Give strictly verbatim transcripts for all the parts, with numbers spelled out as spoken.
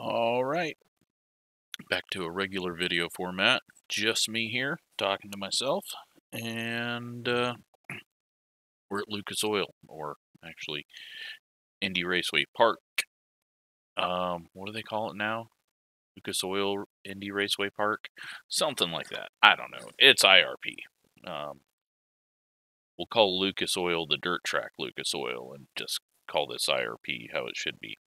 All right, back to a regular video format. Just me here talking to myself, and uh, we're at Lucas Oil, or actually Indy Raceway Park. Um, what do they call it now? Lucas Oil Indy Raceway Park, something like that. I don't know. It's I R P. Um, we'll call Lucas Oil the dirt track Lucas Oil, and just call this I R P how it should be.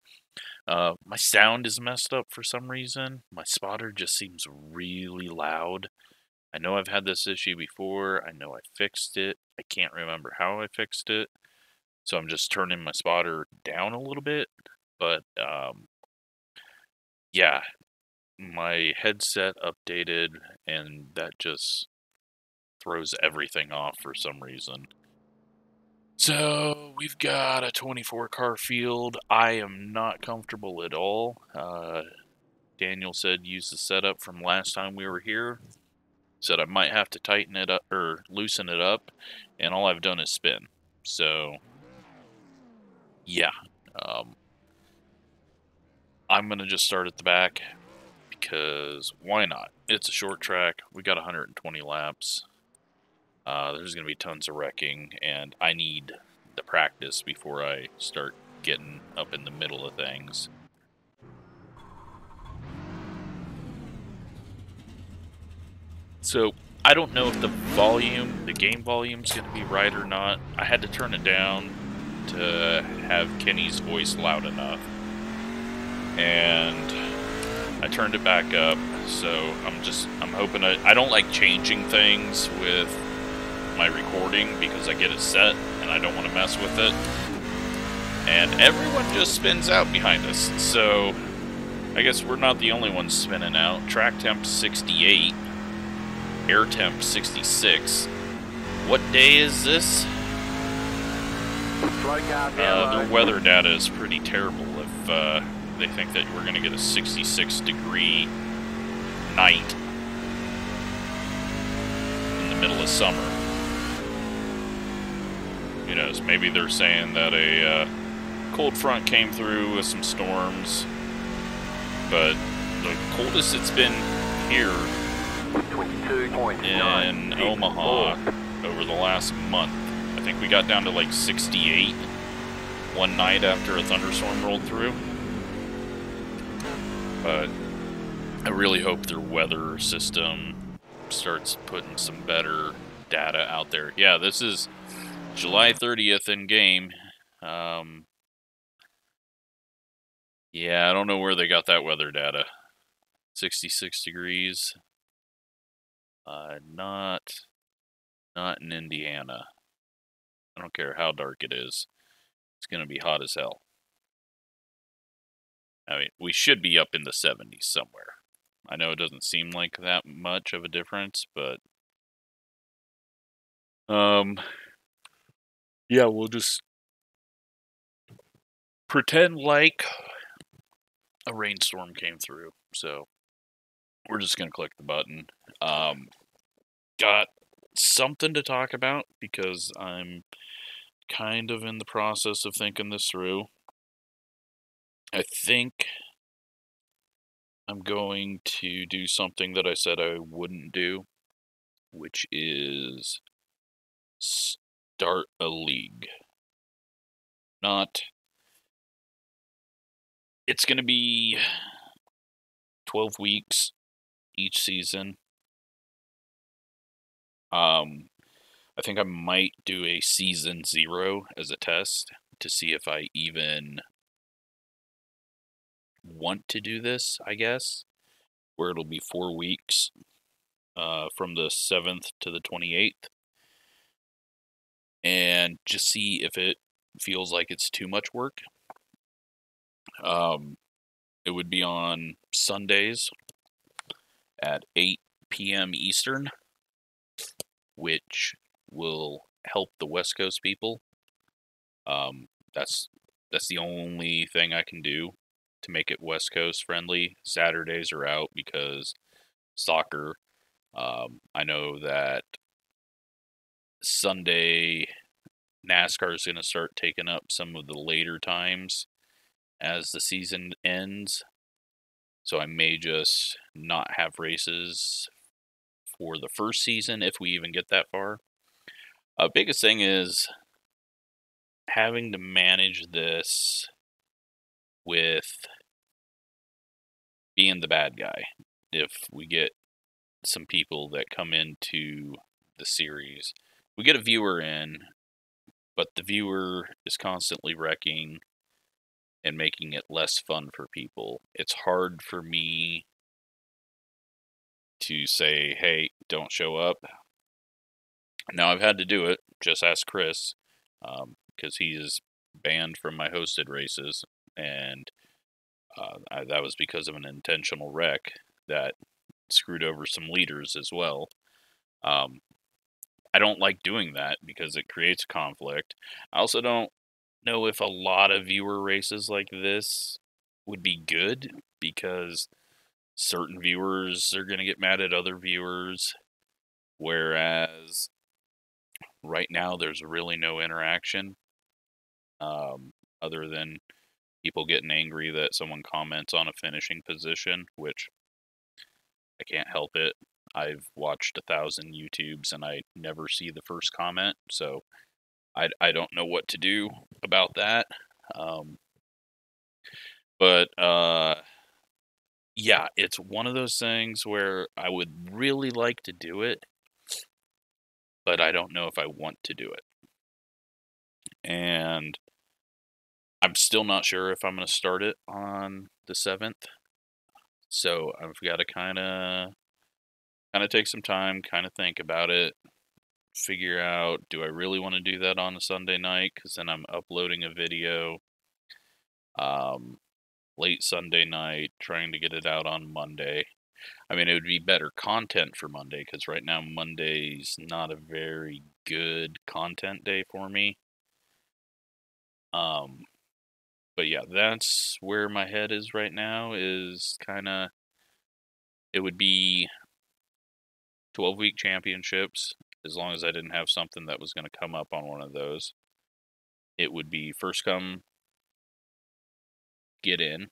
Uh, my sound is messed up for some reason. My spotter just seems really loud. I know I've had this issue before. I know I fixed it. I can't remember how I fixed it. So I'm just turning my spotter down a little bit. But, um, yeah, my headset updated, and that just throws everything off for some reason. So, we've got a twenty-four car field. I am not comfortable at all. Uh, Daniel said use the setup from last time we were here. Said I might have to tighten it up, or loosen it up, and all I've done is spin. So, yeah. Um, I'm going to just start at the back, because why not? It's a short track. We got one hundred twenty laps. Uh, there's going to be tons of wrecking, and I need the practice before I start getting up in the middle of things. So, I don't know if the volume, the game volume is going to be right or not. I had to turn it down to have Kenny's voice loud enough. And I turned it back up, so I'm just, I'm hoping, I, I don't like changing things with my recording because I get it set and I don't want to mess with it, and everyone just spins out behind us, so I guess we're not the only ones spinning out. Track temp sixty-eight, air temp sixty-six. What day is this? Uh, their weather data is pretty terrible if uh, they think that we're going to get a sixty-six degree night in the middle of summer. Who knows, maybe they're saying that a uh, cold front came through with some storms, but the coldest it's been here in Omaha over the last month. I think we got down to like sixty-eight one night after a thunderstorm rolled through, but I really hope their weather system starts putting some better data out there. Yeah, this is July thirtieth in game. Um, yeah, I don't know where they got that weather data. sixty-six degrees. Uh, not, not in Indiana. I don't care how dark it is. It's going to be hot as hell. I mean, we should be up in the seventies somewhere. I know it doesn't seem like that much of a difference, but um. yeah, we'll just pretend like a rainstorm came through. So we're just going to click the button. Um, got something to talk about because I'm kind of in the process of thinking this through. I think I'm going to do something that I said I wouldn't do, which is start a league. Not, it's going to be twelve weeks each season. Um, I think I might do a season zero as a test to see if I even want to do this, I guess, where it'll be four weeks uh, from the seventh to the twenty-eighth. And just see if it feels like it's too much work. Um, it would be on Sundays at eight P M Eastern, which will help the West Coast people. Um, that's that's the only thing I can do to make it West Coast friendly. Saturdays are out because soccer. Um, I know that Sunday, NASCAR is going to start taking up some of the later times as the season ends. So I may just not have races for the first season if we even get that far. Uh, biggest thing is having to manage this with being the bad guy. If we get some people that come into the series, we get a viewer in, but the viewer is constantly wrecking and making it less fun for people. It's hard for me to say, hey, don't show up. Now, I've had to do it. Just ask Chris, um, because he is banned from my hosted races, and uh, I, that was because of an intentional wreck that screwed over some leaders as well. Um, I don't like doing that because it creates conflict. I also don't know if a lot of viewer races like this would be good, because certain viewers are going to get mad at other viewers, whereas right now there's really no interaction um, other than people getting angry that someone comments on a finishing position, which I can't help it. I've watched a thousand YouTubes and I never see the first comment, so I, I don't know what to do about that. Um, but, uh, yeah, it's one of those things where I would really like to do it, but I don't know if I want to do it. And I'm still not sure if I'm going to start it on the seventh. So I've got to kind of kind of take some time, kind of think about it. Figure out, do I really want to do that on a Sunday night? Because then I'm uploading a video um, late Sunday night, trying to get it out on Monday. I mean, it would be better content for Monday, because right now Monday's not a very good content day for me. Um, but yeah, that's where my head is right now, is kind of, it would be twelve-week championships. As long as I didn't have something that was going to come up on one of those, it would be first come, get in.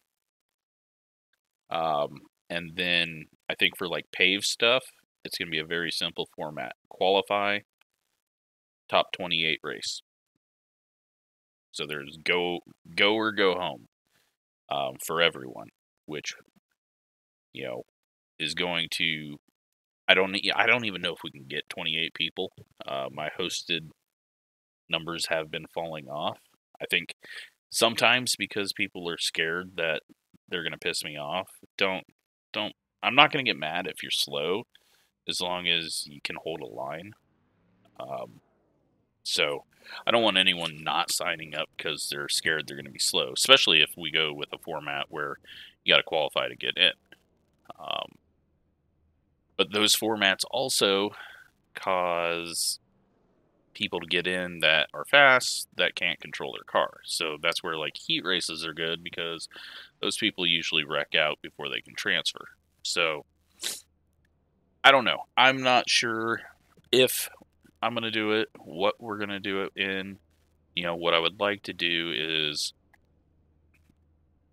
Um, and then I think for like pave stuff, it's going to be a very simple format. Qualify, top twenty-eight race. So there's go, go or go home um, for everyone, which, you know, is going to... I don't, I don't even know if we can get twenty-eight people. Uh, my hosted numbers have been falling off. I think sometimes because people are scared that they're going to piss me off. Don't, don't, I'm not going to get mad if you're slow, as long as you can hold a line. Um, so I don't want anyone not signing up because they're scared they're going to be slow, especially if we go with a format where you got to qualify to get in. Um, But those formats also cause people to get in that are fast, that can't control their car. So that's where, like, heat races are good, because those people usually wreck out before they can transfer. So, I don't know. I'm not sure if I'm going to do it, what we're going to do it in. You know, what I would like to do is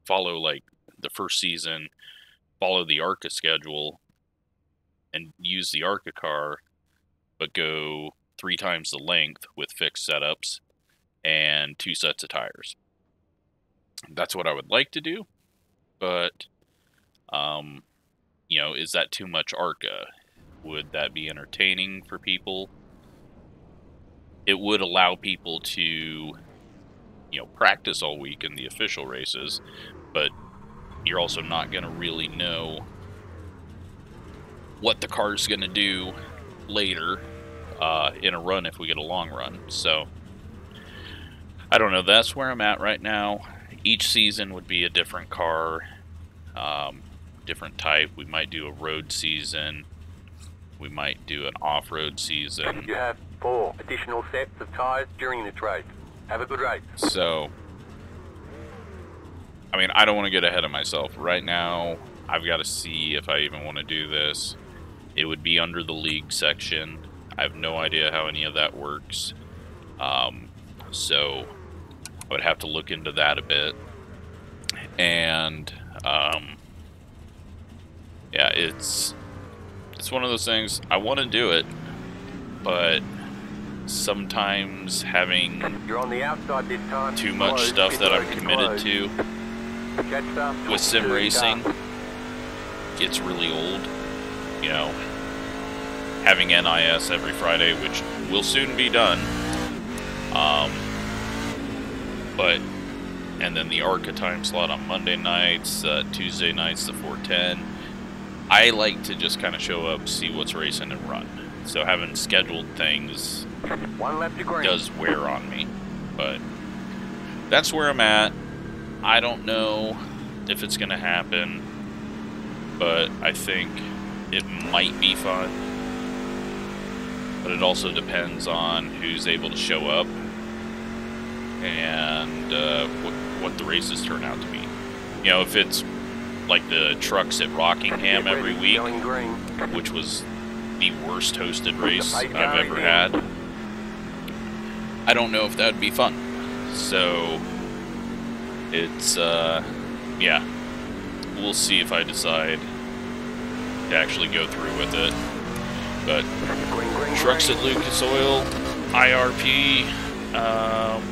follow, like, the first season, follow the ARCA schedule, and use the ARCA car, but go three times the length with fixed setups and two sets of tires. That's what I would like to do, but, um, you know, is that too much ARCA? Would that be entertaining for people? It would allow people to, you know, practice all week in the official races, but you're also not going to really know what the car's going to do later uh, in a run if we get a long run. So, I don't know. That's where I'm at right now. Each season would be a different car, um, different type. We might do a road season. We might do an off-road season. You have four additional sets of tires during this race. Have a good race. So, I mean, I don't want to get ahead of myself. Right now, I've got to see if I even want to do this. It would be under the league section. I have no idea how any of that works. Um, so I would have to look into that a bit. And um, yeah, it's it's one of those things. I want to do it, but sometimes having You're on the outside this time. too much close. stuff it's that I'm committed close. to with sim racing gets really old. You know, having N I S every Friday, which will soon be done, um, but and then the ARCA time slot on Monday nights, uh, Tuesday nights, the four ten. I like to just kind of show up, see what's racing, and run. So having scheduled things One left does wear on me. But that's where I'm at. I don't know if it's going to happen, but I think it might be fun. But it also depends on who's able to show up and uh, what, what the races turn out to be. You know, if it's like the trucks at Rockingham every week, which was the worst hosted race I've ever had, I don't know if that would be fun. So it's, uh, yeah, we'll see if I decide to actually go through with it. But trucks at Lucas Oil, I R P, um,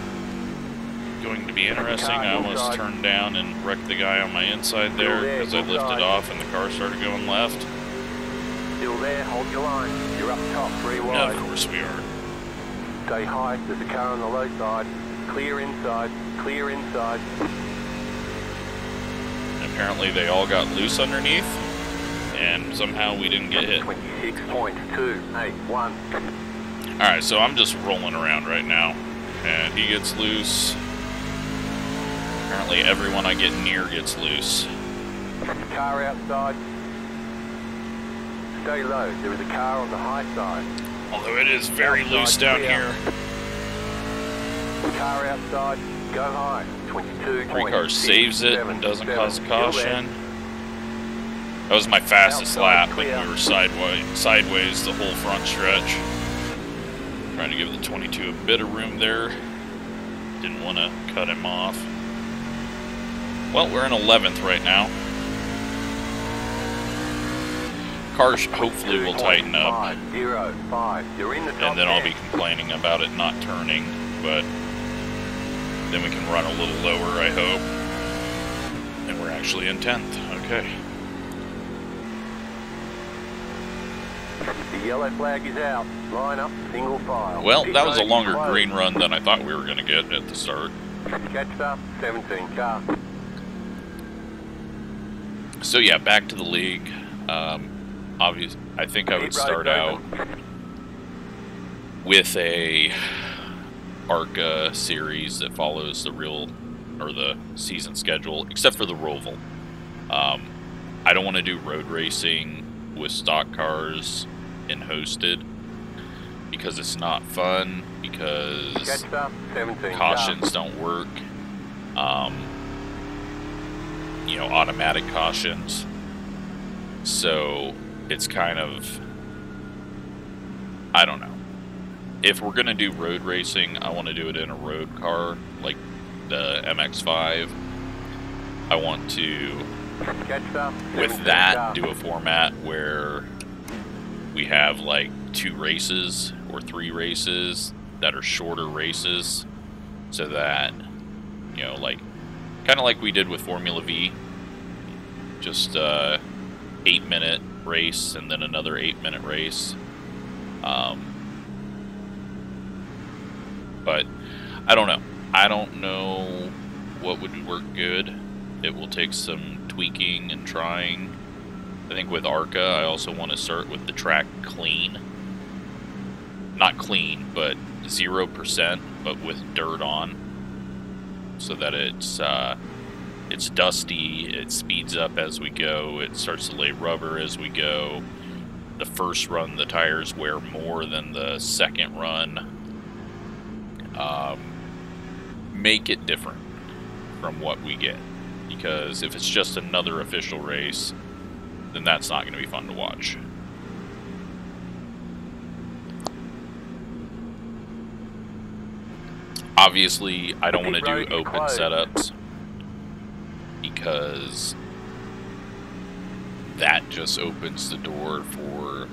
going to be interesting. I almost turned down and wrecked the guy on my inside there because I lifted off and the car started going left. Still there, hold your line. You're up top, three wide. No, of course we are. Stay high, there's a car on the low side. Clear inside, clear inside. Apparently they all got loose underneath, and somehow we didn't get hit. twenty-six point two eight one. Alright, so I'm just rolling around right now, and he gets loose. Apparently everyone I get near gets loose. Car outside. Stay low. There is a car on the high side. Although it is very outside loose down here. Car outside. Go high. twenty-two. Three car saves it and doesn't cause a caution. That was my fastest outside lap, and we were sideways, sideways the whole front stretch. Trying to give the twenty-two a bit of room there. Didn't want to cut him off. Well, we're in eleventh right now. Car hopefully will tighten up, and then I'll be complaining about it not turning, but then we can run a little lower, I hope. And we're actually in tenth, okay. The yellow flag is out. Line up, single file. Well, that was a longer green run than I thought we were going to get at the start. Catch up, seventeen car. So yeah, back to the league. Um, Obvious. I think I would start out with a ARCA series that follows the real or the season schedule, except for the Roval. Um, I don't want to do road racing with stock cars and hosted because it's not fun, because cautions don't work. Um, you know, automatic cautions. So it's kind of, I don't know. If we're going to do road racing, I want to do it in a road car, like the M X five. I want to, with that, do a format where we have like two races or three races that are shorter races, so that, you know, like, kind of like we did with Formula V, just uh, eight minute race and then another eight minute race. Um, but I don't know. I don't know what would work good. It will take some tweaking and trying. I think with ARCA, I also want to start with the track clean. Not clean, but zero percent, but with dirt on. So that it's, uh, it's dusty, it speeds up as we go, it starts to lay rubber as we go. The first run, the tires wear more than the second run. Um, make it different from what we get. Because if it's just another official race, then that's not going to be fun to watch. Obviously, I don't want to do open setups, because that just opens the door for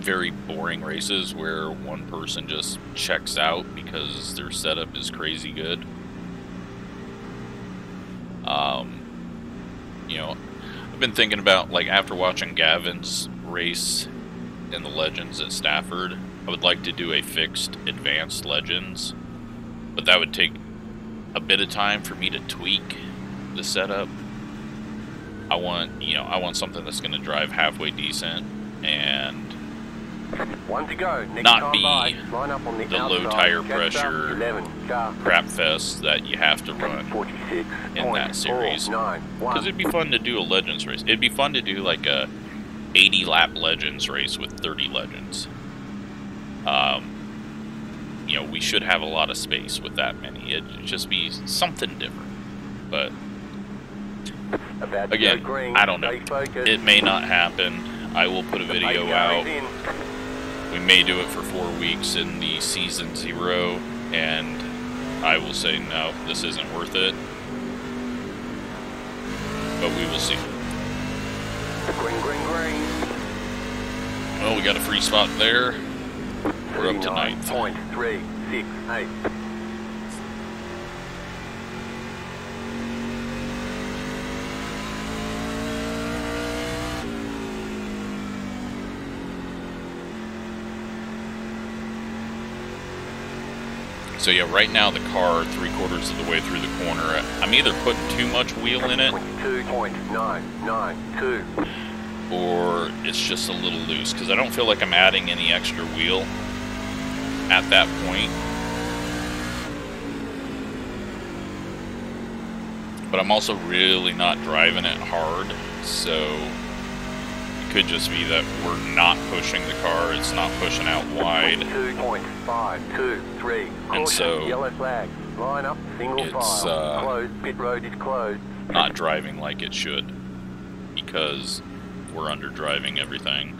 very boring races where one person just checks out because their setup is crazy good. Um, you know, I've been thinking about, like, after watching Gavin's race in the Legends at Stafford, I would like to do a fixed advanced Legends, but that would take a bit of time for me to tweak the setup. I want, you know, I want something that's going to drive halfway decent and one to go. Next not be by. Line up on the, the low tire pressure eleven, crap fest that you have to run forty-six in that series. Because it'd be fun to do a Legends race. It'd be fun to do like a eighty lap Legends race with thirty Legends. Um, you know, we should have a lot of space with that many. It'd just be something different. But again, I don't know. It may not happen. I will put a video out. We may do it for four weeks in the season zero, and I will say, no, this isn't worth it. But we will see. Well, we got a free spot there. We're up to ninth. So yeah, right now the car three quarters of the way through the corner. I'm either putting too much wheel in it, or it's just a little loose, because I don't feel like I'm adding any extra wheel at that point. But I'm also really not driving it hard, so it could just be that we're not pushing the car, it's not pushing out wide. Five, two, three. And so, yellow flag. Line up, single it's uh, closed. Pit road is closed. Not driving like it should, because we're underdriving everything.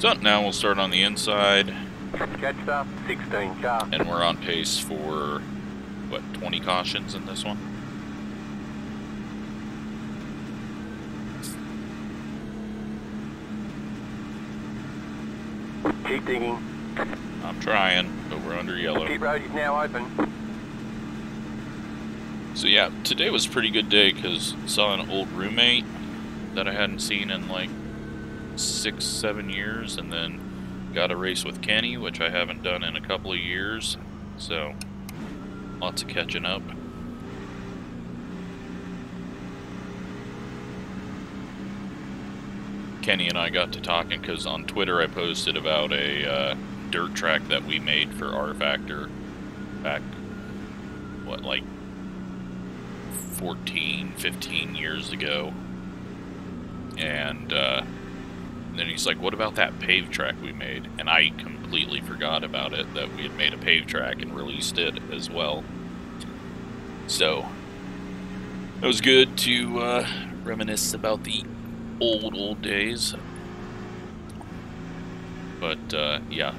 So now we'll start on the inside. Catch up, sixteen car. And we're on pace for, what, twenty cautions in this one? Keep digging. I'm trying, but we're under yellow. Pit road is now open. So yeah, today was a pretty good day because I saw an old roommate that I hadn't seen in like six, seven years, and then got a race with Kenny, which I haven't done in a couple of years. So lots of catching up. Kenny and I got to talking because on Twitter I posted about a uh, dirt track that we made for R-Factor back, what, like fourteen, fifteen years ago. And uh, then he's like, what about that paved track we made? And I completely forgot about it, that we had made a paved track and released it as well. So it was good to uh, reminisce about the old old days. But uh yeah,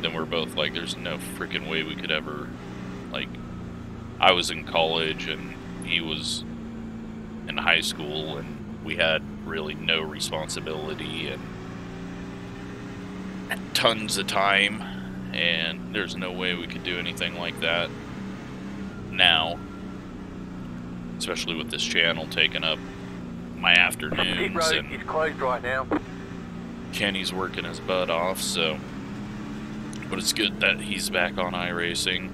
then we're both like, there's no freaking way we could ever, like, I was in college and he was in high school and we had really no responsibility and tons of time, and there's no way we could do anything like that now, especially with this channel taking up my afternoons. And is closed right now. Kenny's working his butt off, so, but it's good that he's back on iRacing.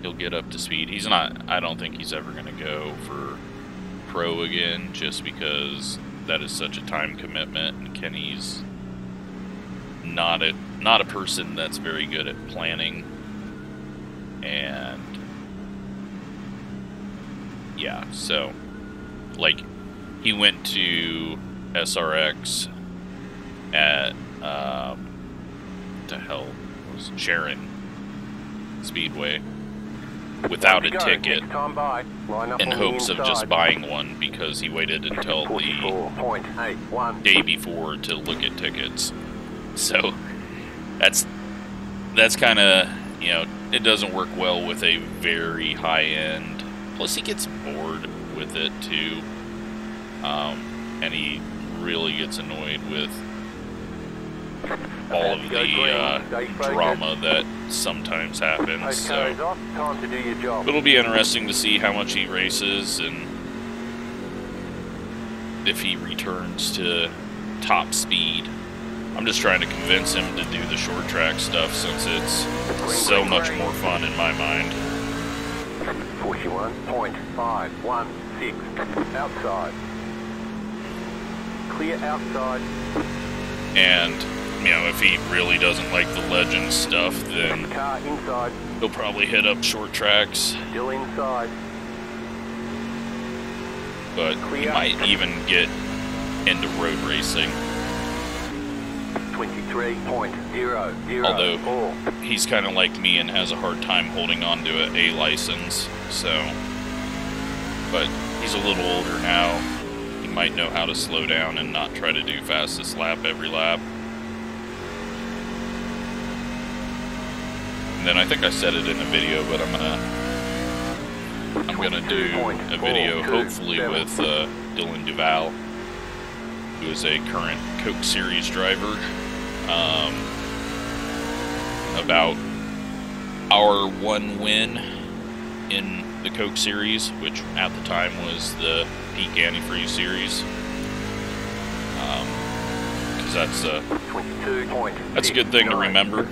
He'll get up to speed. He's not, I don't think he's ever going to go for pro again, just because that is such a time commitment, and Kenny's not a not a person that's very good at planning. And yeah, so like, he went to S R X at, um, what the hell was it? Sharon Speedway without a ticket in hopes of just buying one, because he waited until the day before to look at tickets. So that's, that's kind of, you know, it doesn't work well with a very high-end Plus he gets bored with it too, um, and he really gets annoyed with all of the uh, drama that sometimes happens. So it'll be interesting to see how much he races and if he returns to top speed. I'm just trying to convince him to do the short track stuff since it's so much more fun in my mind. forty-one point five one six, outside. Clear outside. And, you know, if he really doesn't like the Legends stuff, then car inside. He'll probably hit up short tracks. Still inside. But clear. He might even get into road racing. twenty-three point zero zero. Although four. He's kind of like me and has a hard time holding on to a, a license, so. But he's a little older now. He might know how to slow down and not try to do fastest lap every lap. And then I think I said it in a video, but I'm gonna I'm gonna do a video hopefully with uh, Dylan Duval, who is a current Coke Series driver. Um, about our one win in the Coke Series, which at the time was the peak antifreeze series, because um, that's a that's a good thing to remember.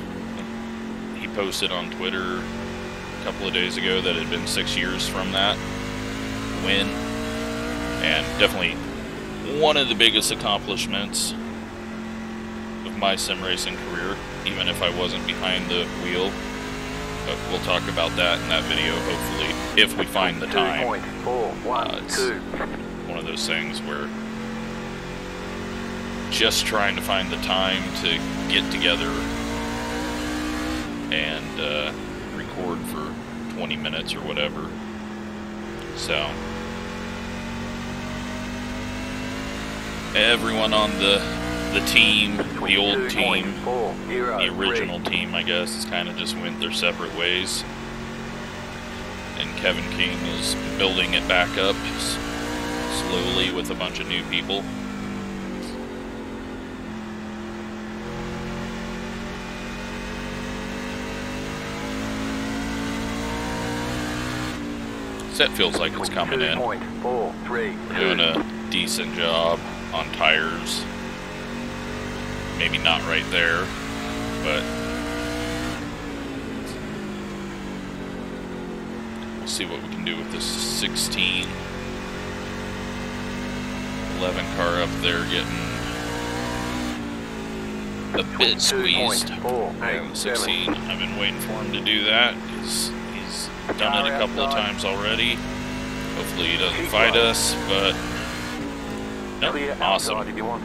He posted on Twitter a couple of days ago that it had been six years from that win, and definitely one of the biggest accomplishments of my sim racing career, even if I wasn't behind the wheel. But we'll talk about that in that video, hopefully, if we find the time. Uh, it's one of those things where just trying to find the time to get together and uh, record for twenty minutes or whatever. So everyone on the the team, the old team, the original team, I guess, kind of just went their separate ways. And Kevin King is building it back up slowly with a bunch of new people. Set feels like it's coming in. We're doing a decent job on tires. Maybe not right there, but we'll see what we can do with this sixteen. eleven car up there getting a bit squeezed. And the sixteen, I've been waiting for him to do that. He's, he's done it a couple of times already. Hopefully he doesn't fight us, but nope, awesome.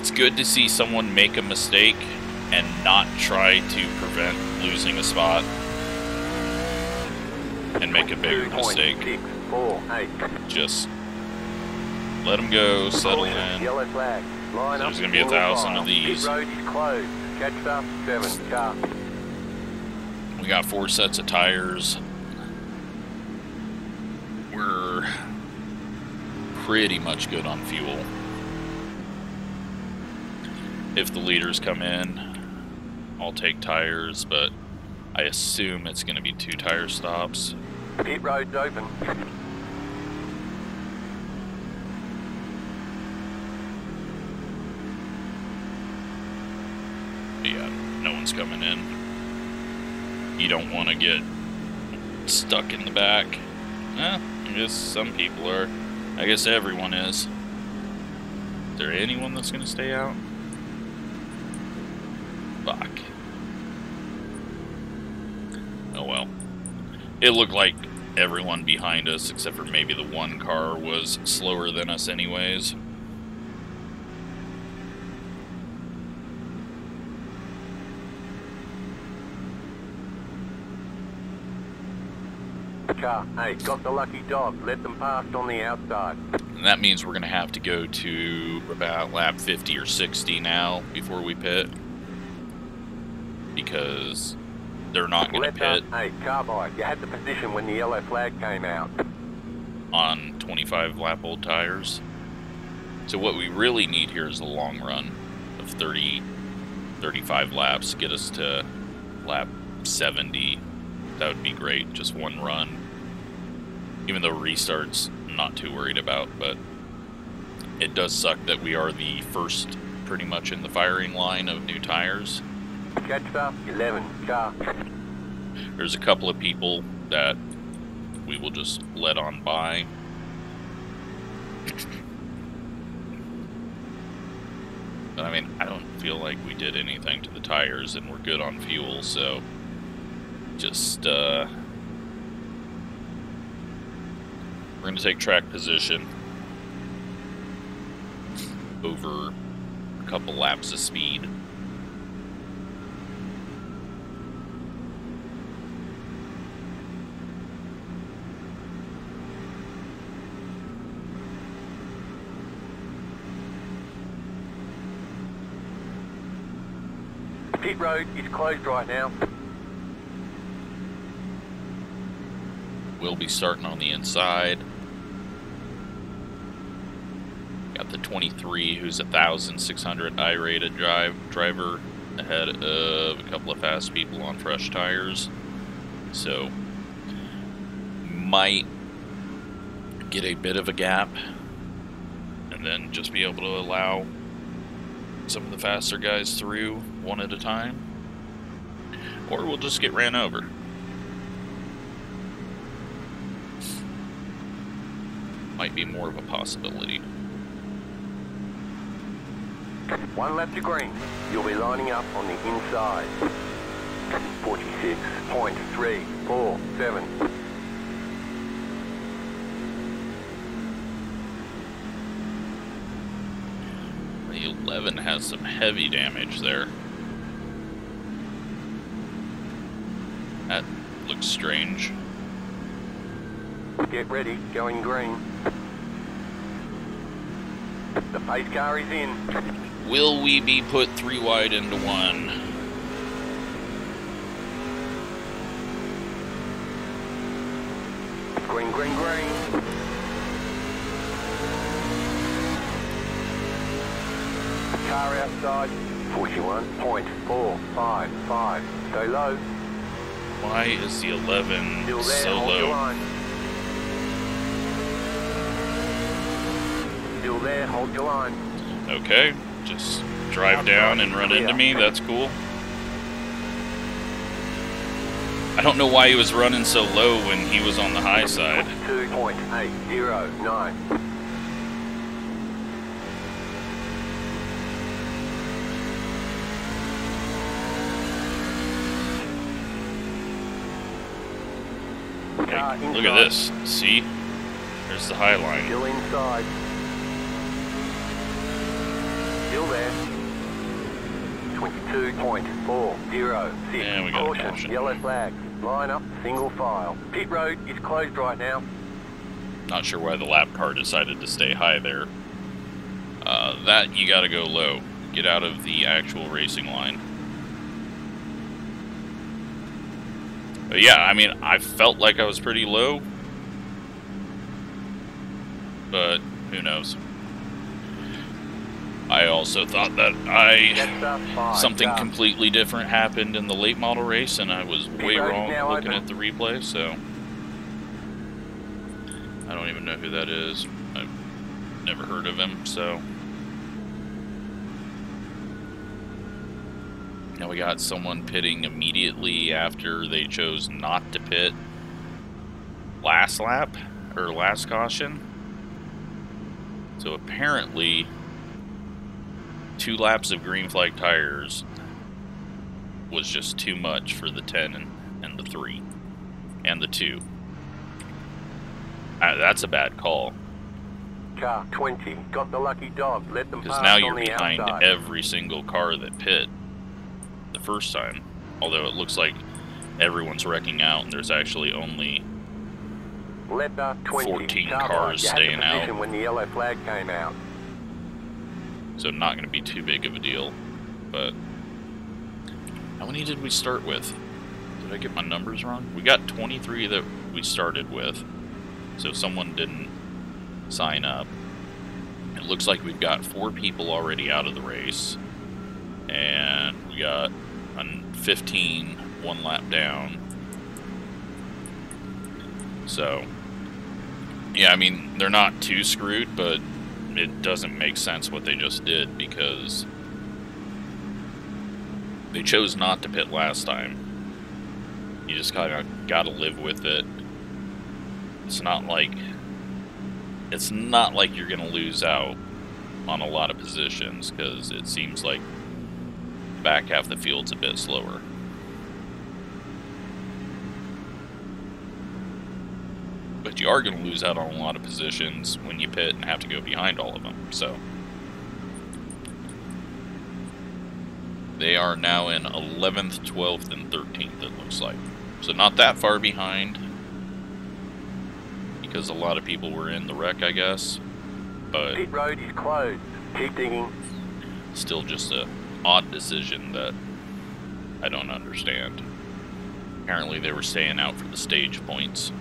It's good to see someone make a mistake and not try to prevent losing a spot and make a bigger mistake. Just let them go, settle in. So there's going to be a thousand of these. We got four sets of tires. We're pretty much good on fuel. If the leaders come in, I'll take tires, but I assume it's going to be two tire stops. Pit road's open. Yeah, no one's coming in. You don't want to get stuck in the back. Eh, I guess some people are. I guess everyone is. Is there anyone that's going to stay out? Oh well. It looked like everyone behind us, except for maybe the one car, was slower than us anyways. Car eight got the lucky dog. Let them pass on the outside. And that means we're going to have to go to about lap fifty or sixty now before we pit. Because they're not going to pit. Hey, Cowboy, you had the position when the yellow flag came out. On twenty-five lap old tires. So what we really need here is a long run of thirty, thirty-five laps. Get us to lap seventy. That would be great, just one run. Even though restarts, I'm not too worried about, but it does suck that we are the first, pretty much in the firing line of new tires. Catch up, eleven, car. There's a couple of people that we will just let on by. But I mean, I don't feel like we did anything to the tires, and we're good on fuel, so just uh, we're going to take track position over a couple laps of speed. Pit road is closed right now. We'll be starting on the inside. Got the twenty-three, who's a one thousand six hundred I-rated drive driver, ahead of a couple of fast people on fresh tires. So, might get a bit of a gap, and then just be able to allow some of the faster guys through one at a time, or we'll just get ran over. Might be more of a possibility. One lap to green. You'll be lining up on the inside. forty-six point three four seven. eleven has some heavy damage there. That looks strange. Get ready, going green. The pace car is in. Will we be put three wide into one? Green, green, green. Car outside, forty-one point four five five, so low. Why is the eleven there, so low? Still there, hold your line. Okay, just drive down and run into me, that's cool. I don't know why he was running so low when he was on the high side. two point eight zero nine. Look at this. See? There's the high line. Still inside. Still there. twenty-two point four zero six. And we got caution. A caution. Yellow flag. Line up, single file. Pit road is closed right now. Not sure why the lap car decided to stay high there. Uh, that, you gotta go low. Get out of the actual racing line. But yeah, I mean, I felt like I was pretty low, but who knows? I also thought that I something completely different happened in the late model race, and I was way wrong looking at the replay. So I don't even know who that is. I've never heard of him. So now we got someone pitting immediately after they chose not to pit last lap, or last caution. So apparently, two laps of green flag tires was just too much for the ten and, and the three, and the two. Uh, that's a bad call. Car twenty, got the lucky dog, let them pass on the outside. Because now you're behind every single car that pit. The first time, although it looks like everyone's wrecking out and there's actually only fourteen cars staying out. When the yellow flag came out, so not going to be too big of a deal. But how many did we start with? Did I get my numbers wrong? We got twenty-three that we started with, so someone didn't sign up. It looks like we've got four people already out of the race, and we got fifteen one lap down. So, yeah, I mean, they're not too screwed, but it doesn't make sense what they just did, because they chose not to pit last time. You just kind of got to live with it. It's not like it's not like you're going to lose out on a lot of positions, because it seems like the back half of the field's a bit slower. But you are going to lose out on a lot of positions when you pit and have to go behind all of them. So they are now in eleventh, twelfth, and thirteenth, it looks like. So not that far behind, because a lot of people were in the wreck, I guess. But pit road is closed. Keep digging. Still just a odd decision that I don't understand. Apparently they were staying out for the stage points.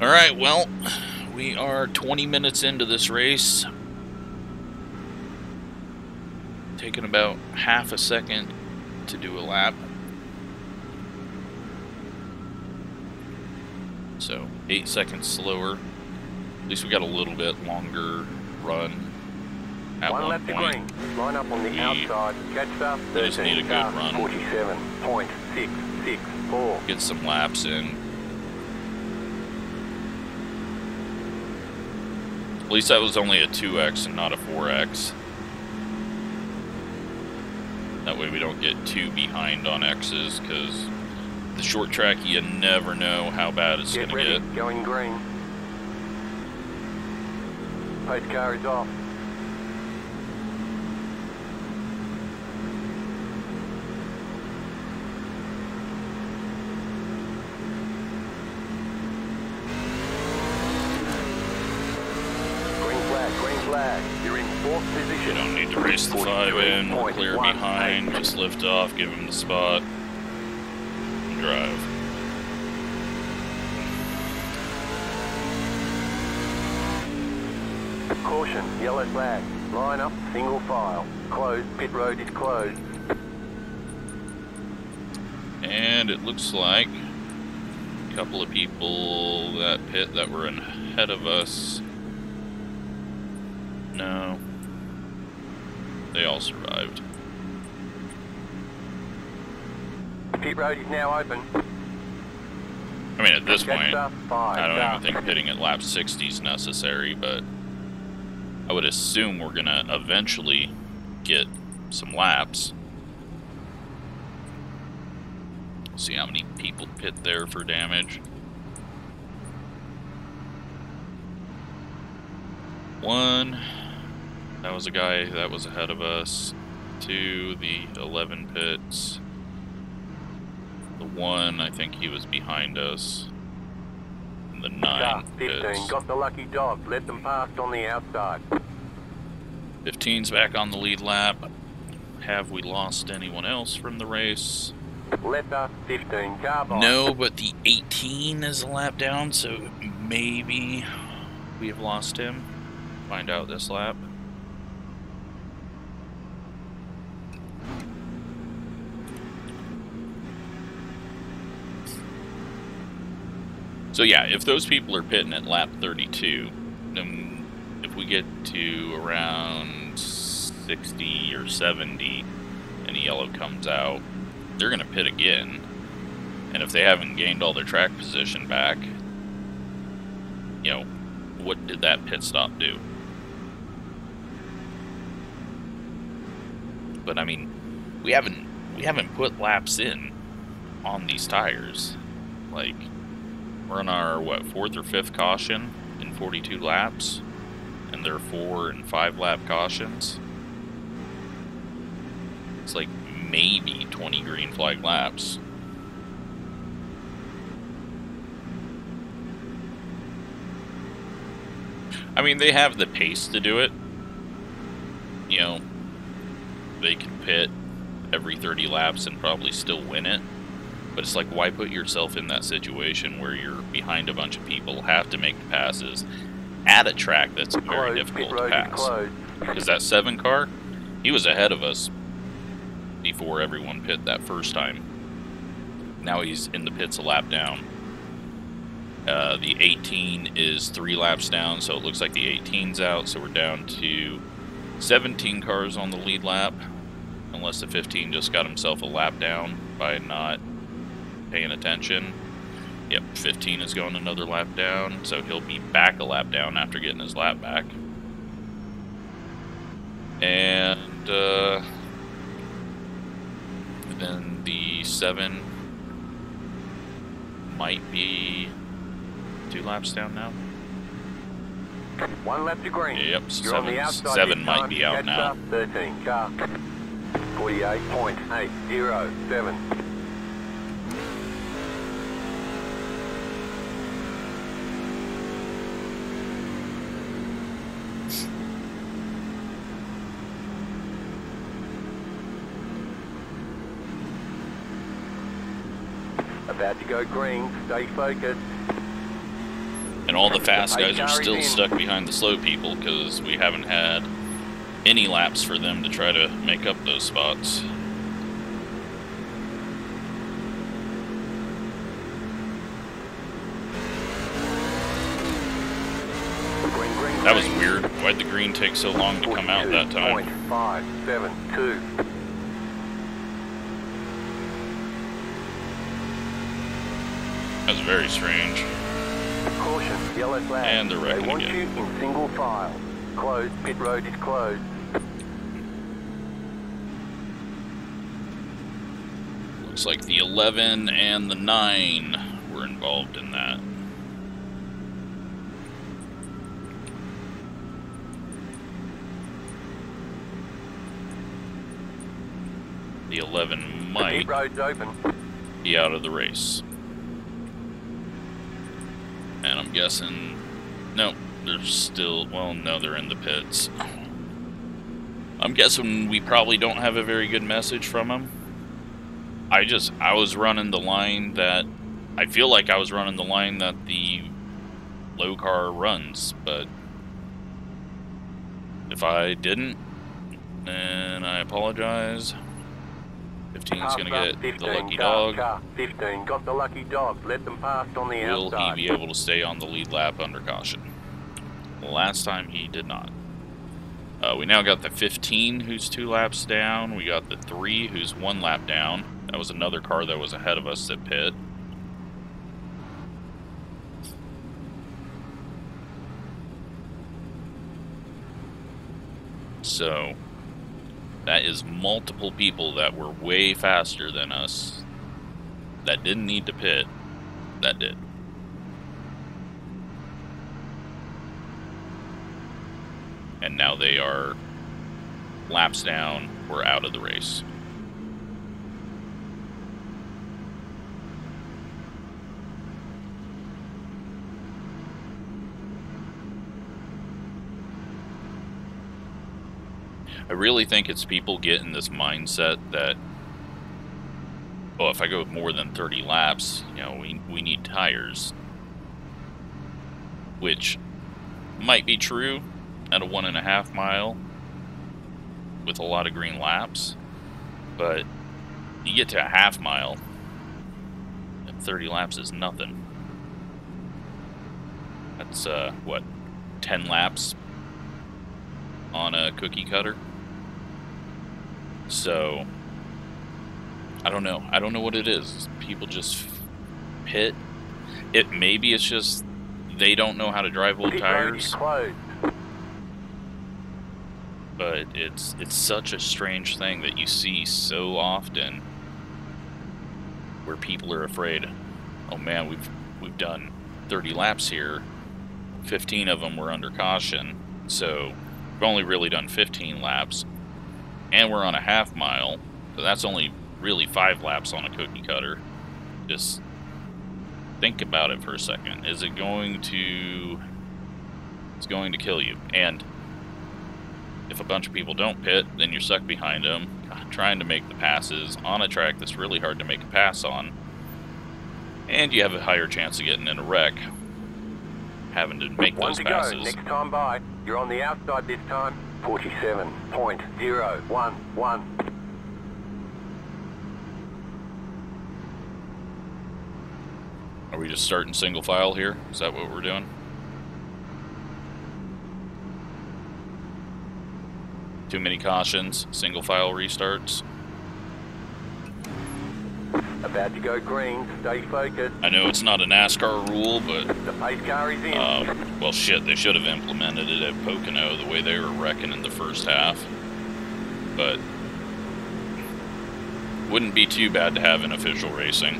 Alright, well, we are twenty minutes into this race. Taking about half a second to do a lap. So, eight seconds slower. At least we got a little bit longer run. At one, one lap to green. Line up on the outside. Catch up. We just need a good run. forty-seven point six six four. Get some laps in. At least that was only a two X and not a four X. That way we don't get too behind on X's, because the short track, you never know how bad it's going to get. Get ready, going green. Post car is off. You don't need to race the five in, we're clear behind, just lift off, give him the spot, and drive. Caution, yellow flag, line up, single file, closed, pit road is closed. And it looks like a couple of people that pit that were ahead of us. No. They all survived. Pit road is now open. I mean, at this point, I don't even think pitting at lap sixty is necessary, but I would assume we're going to eventually get some laps. See how many people pit there for damage. One. That was a guy that was ahead of us. Two, the eleven pits. The one, I think he was behind us. And the nine fifteen pits. Got the lucky dog. Let them pass on the outside. fifteen's back on the lead lap. Have we lost anyone else from the race? Let us fifteen carbon. No, but the eighteen is a lap down, so maybe we have lost him. Find out this lap. So yeah, if those people are pitting at lap thirty-two, then if we get to around sixty or seventy and a yellow comes out, they're going to pit again. And if they haven't gained all their track position back, you know, what did that pit stop do? But I mean, we haven't we haven't put laps in on these tires. Like, we're on our, what, fourth or fifth caution in forty-two laps, and there are four and five lap cautions. It's like maybe twenty green flag laps. I mean, they have the pace to do it. You know, they can pit every thirty laps and probably still win it. But it's like, why put yourself in that situation where you're behind a bunch of people, have to make the passes at a track that's very difficult to pass? Because that seven car, he was ahead of us before everyone pit that first time. Now he's in the pits a lap down. Uh, the eighteen is three laps down, so it looks like the eighteen's out, so we're down to seventeen cars on the lead lap, unless the fifteen just got himself a lap down by not paying attention. Yep, fifteen is going another lap down, so he'll be back a lap down after getting his lap back. And uh, then the seven might be two laps down now. One lap to green. Yep, seven, seven might be out now. thirteen car. forty-eight point eight oh seven. About to go green. Stay focused. And all the fast guys are still stuck behind the slow people because we haven't had any laps for them to try to make up those spots. Green, green, that was weird. Why'd the green take so long to come out that time? point five seven two. That was very strange. Caution, yellow flag. And they're wrecking again. They want you in single file. Closed, pit road is closed. Looks like the eleven and the nine were involved in that. The eleven might the pit road's open. Be out of the race. And I'm guessing, no, they're still, well, no, they're in the pits. I'm guessing we probably don't have a very good message from them. I just, I was running the line that, I feel like I was running the line that the low car runs, but if I didn't, then I apologize. fifteen's going to get fifteen, the lucky car, dog. Car, fifteen got the lucky dog. Let them pass on the Will outside. He be able to stay on the lead lap under caution? Last time he did not. Uh, we now got the fifteen who's two laps down. We got the three who's one lap down. That was another car that was ahead of us that pit. So that is multiple people that were way faster than us that didn't need to pit, that did. And now they are laps down, we're out of the race. I really think it's people get in this mindset that, oh, if I go more than thirty laps, you know, we, we need tires. Which might be true at a one and a half mile with a lot of green laps, but you get to a half mile and thirty laps is nothing. That's, uh, what, ten laps on a cookie cutter? So, I don't know. I don't know what it is. People just pit. It maybe it's just they don't know how to drive old tires. But it's it's such a strange thing that you see so often, where people are afraid. Oh man, we've we've done thirty laps here. fifteen of them were under caution. So we've only really done fifteen laps. And we're on a half mile, so that's only really five laps on a cookie cutter. Just think about it for a second. Is it going to it's going to kill you. And if a bunch of people don't pit, then you're stuck behind them, trying to make the passes on a track that's really hard to make a pass on. And you have a higher chance of getting in a wreck, having to make those passes. One to go. Next time by, you're on the outside this time. forty-seven point zero one one. Are we just starting single file here? Is that what we're doing? Too many cautions, single file restarts. About to go green, stay focused. I know it's not a NASCAR rule, but the pace car is in. Um, well, shit, they should have implemented it at Pocono the way they were wrecking in the first half. But wouldn't be too bad to have in official racing.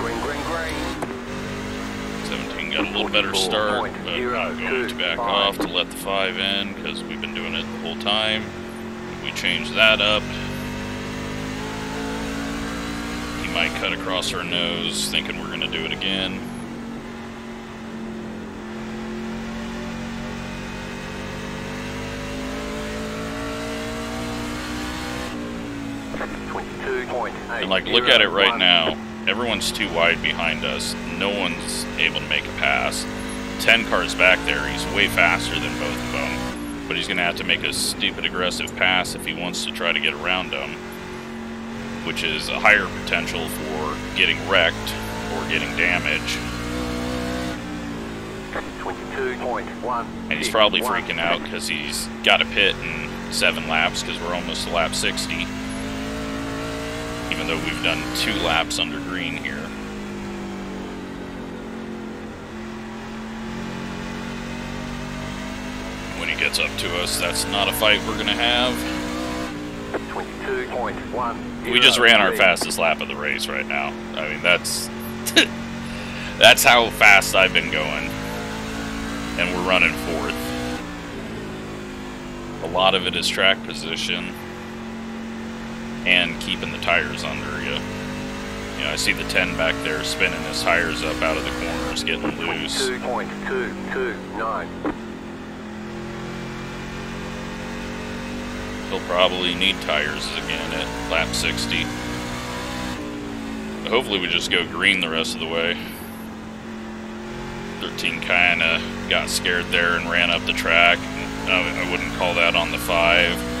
Green, green, green. seventeen got a little better start, but I'm going to back off to let the five in because we've been doing it the whole time. We change that up. Might cut across her nose, thinking we're going to do it again. And like, look at it right now. Everyone's too wide behind us. No one's able to make a pass. Ten cars back there, he's way faster than both of them. But he's going to have to make a stupid aggressive pass if he wants to try to get around them, which is a higher potential for getting wrecked or getting damage. twenty-two point one. And he's probably freaking out because he's got a pit in seven laps because we're almost to lap sixty. Even though we've done two laps under green here. When he gets up to us, that's not a fight we're going to have. We just ran our fastest lap of the race right now. I mean, that's that's how fast I've been going, and we're running fourth. A lot of it is track position and keeping the tires under you. You know, I see the ten back there spinning his tires up out of the corners, getting loose. two point two two nine. He'll probably need tires again at lap sixty. But hopefully we just go green the rest of the way. thirteen kinda got scared there and ran up the track. I wouldn't call that on the five.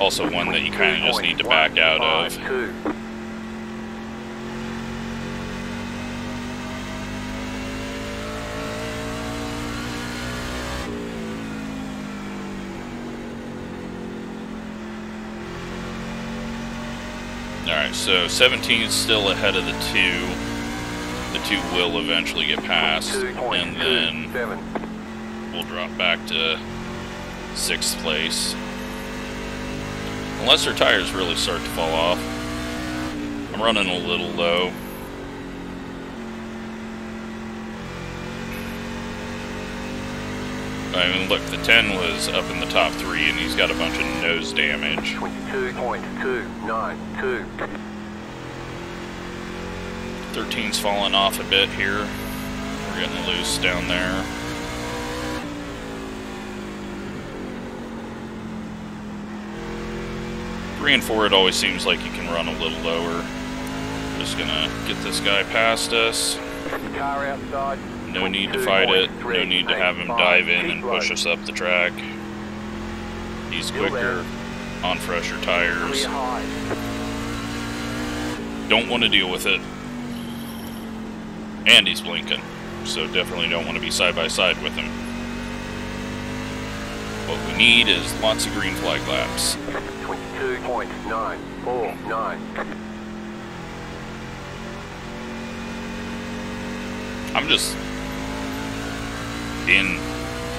Also one that you kinda just need to back out of. Alright, so seventeen's still ahead of the two. The two will eventually get past, and then we'll drop back to sixth place. Unless their tires really start to fall off. I'm running a little low. I mean, look, the ten was up in the top three, and he's got a bunch of nose damage. twenty-two point two nine two. thirteen's falling off a bit here. We're getting loose down there. three and four, it always seems like you can run a little lower. Just gonna get this guy past us. Car outside. No need to fight it, no need to have him dive in and push us up the track. He's quicker, on fresher tires. Don't want to deal with it. And he's blinking, so definitely don't want to be side by side with him. What we need is lots of green flag laps. twenty-two point nine four nine. I'm just being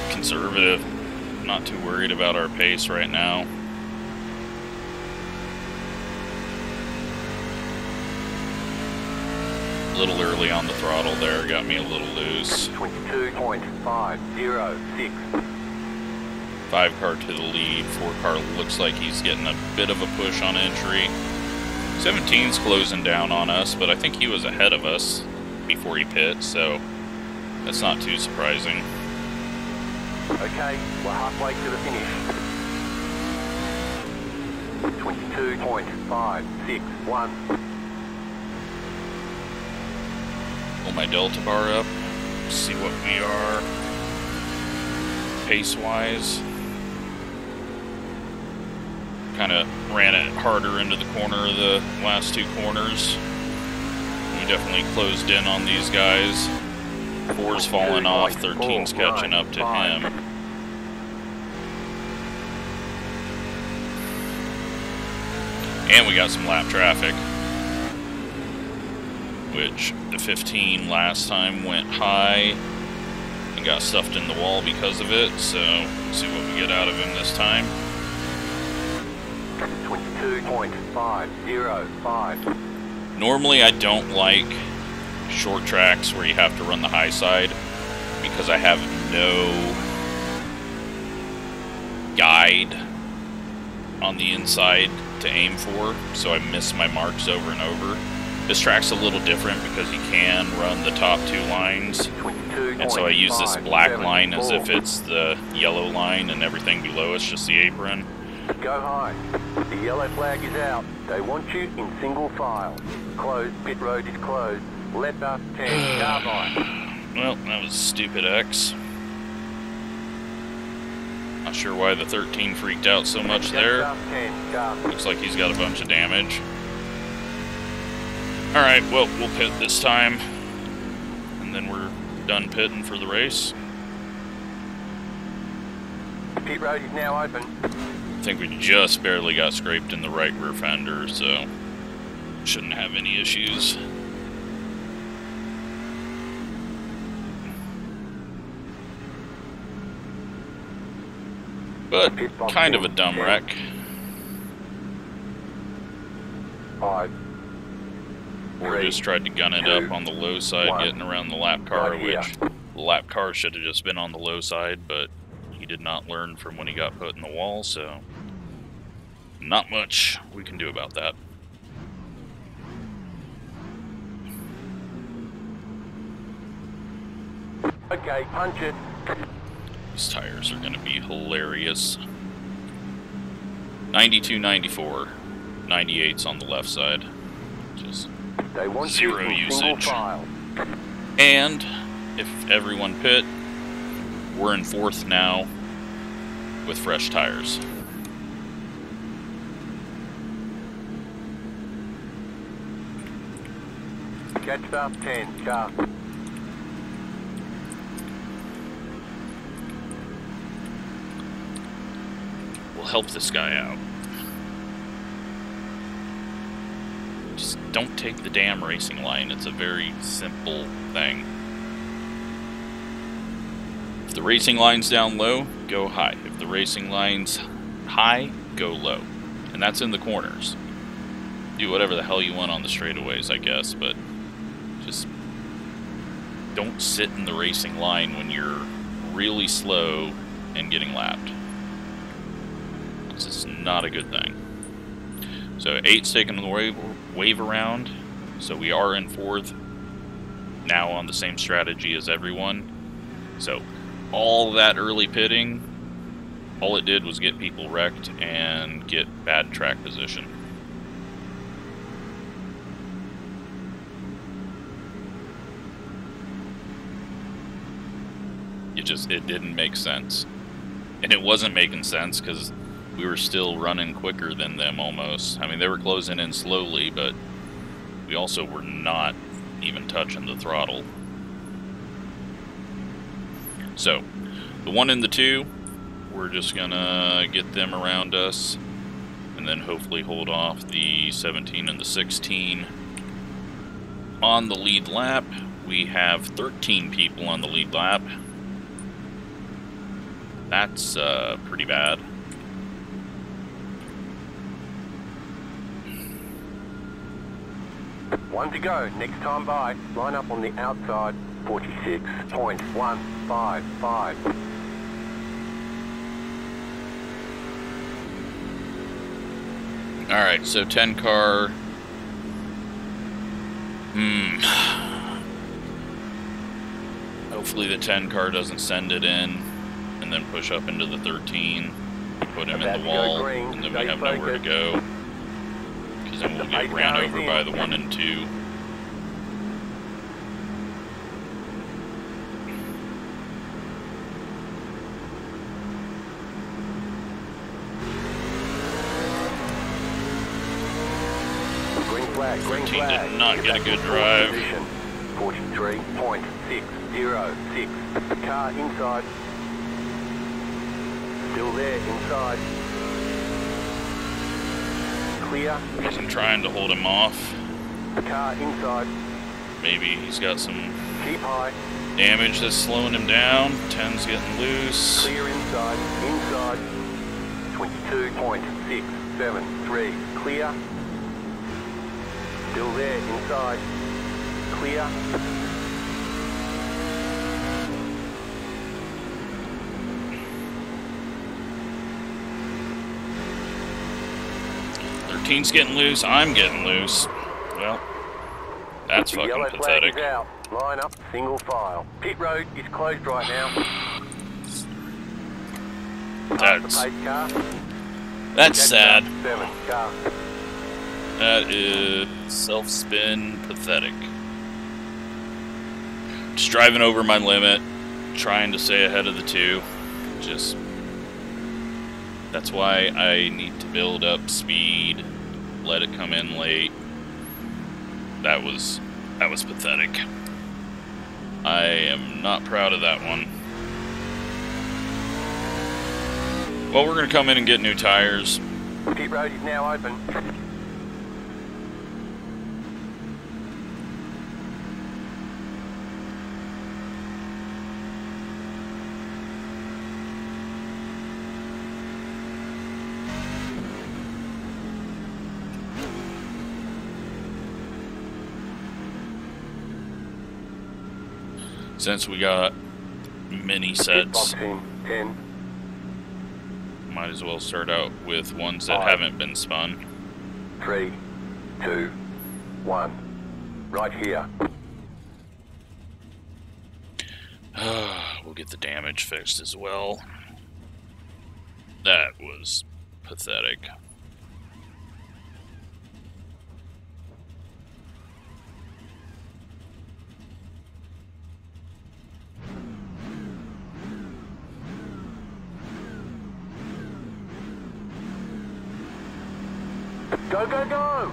conservative, not too worried about our pace right now. A little early on the throttle there, got me a little loose. twenty-two point five oh six. Five car to the lead, four car looks like he's getting a bit of a push on entry. seventeen's closing down on us, but I think he was ahead of us before he pit, so That's not too surprising. Okay, we're halfway to the finish. twenty-two point five six one. Pull my delta bar up, see what we are pace-wise. Kind of ran it harder into the corner of the last two corners. We definitely closed in on these guys. Four's falling off, thirteen's catching up to him. And we got some lap traffic, which the fifteen last time went high and got stuffed in the wall because of it, so let's see what we get out of him this time. twenty-two point five oh five. Normally I don't like short tracks where you have to run the high side because I have no guide on the inside to aim for, so I miss my marks over and over. This track's a little different because you can run the top two lines, and so I use this black line as if it's the yellow line and everything below it's just the apron. Go high. The yellow flag is out. They want you in single file. Closed. Pit road is closed. Left up ten. Carbine. Well, that was stupid X. Not sure why the thirteen freaked out so much there. Looks like he's got a bunch of damage. Alright, well, we'll pit this time. And then we're done pitting for the race. Pit road is now open. I think we just barely got scraped in the right rear fender, so shouldn't have any issues. But kind of a dumb wreck. Or just tried to gun it up on the low side, getting around the lap car, which the lap car should have just been on the low side, but he did not learn from when he got put in the wall, so not much we can do about that. Okay, punch it. These tires are going to be hilarious. ninety-two ninety-four. ninety-eight's on the left side. Just they want zero usage. And if everyone pit, we're in fourth now with fresh tires. Catch up ten, car. We'll help this guy out. Just don't take the damn racing line. It's a very simple thing. If the racing line's down low, go high. If the racing line's high, go low. And that's in the corners. Do whatever the hell you want on the straightaways, I guess, but just don't sit in the racing line when you're really slow and getting lapped. This is not a good thing. So eight's taking the wave, wave around, so we are in fourth, now on the same strategy as everyone. So all that early pitting, all it did was get people wrecked and get bad track position. It just, it didn't make sense. And it wasn't making sense because we were still running quicker than them almost. I mean, they were closing in slowly, but we also were not even touching the throttle. So, the one and the two, we're just gonna get them around us, and then hopefully hold off the seventeen and the sixteen. On the lead lap, we have thirteen people on the lead lap. That's uh, pretty bad. One to go, next time by, line up on the outside. forty-six point one five five. Alright, so ten car. Hmm. Oh Hopefully the ten car doesn't send it in and then push up into the thirteen, put him in the wall, and then we have nowhere to go. Because then we'll get ran over by the one and two. thirteen did not get a good drive. forty-three point six zero six. Car inside. Still there, inside. Clear. Wasn't trying to hold him off. Car inside. Maybe he's got some damage that's slowing him down. ten's getting loose. Clear inside, inside. twenty-two point six seven three. Clear. Still there, inside. Clear. thirteen's getting loose. I'm getting loose. Well, that's fucking yellow pathetic. Flag is out. Line up, single file. Pit road is closed right now. That's that's sad. Seven, car. That is self-spin pathetic. Just driving over my limit, trying to stay ahead of the two. Just, that's why I need to build up speed, let it come in late. That was, that was pathetic. I am not proud of that one. Well, we're gonna come in and get new tires. Pit road is now open. Since we got many sets, might as well start out with ones that haven't been spun. Three, two, one, right here. We'll get the damage fixed as well. That was pathetic. Go, go, go!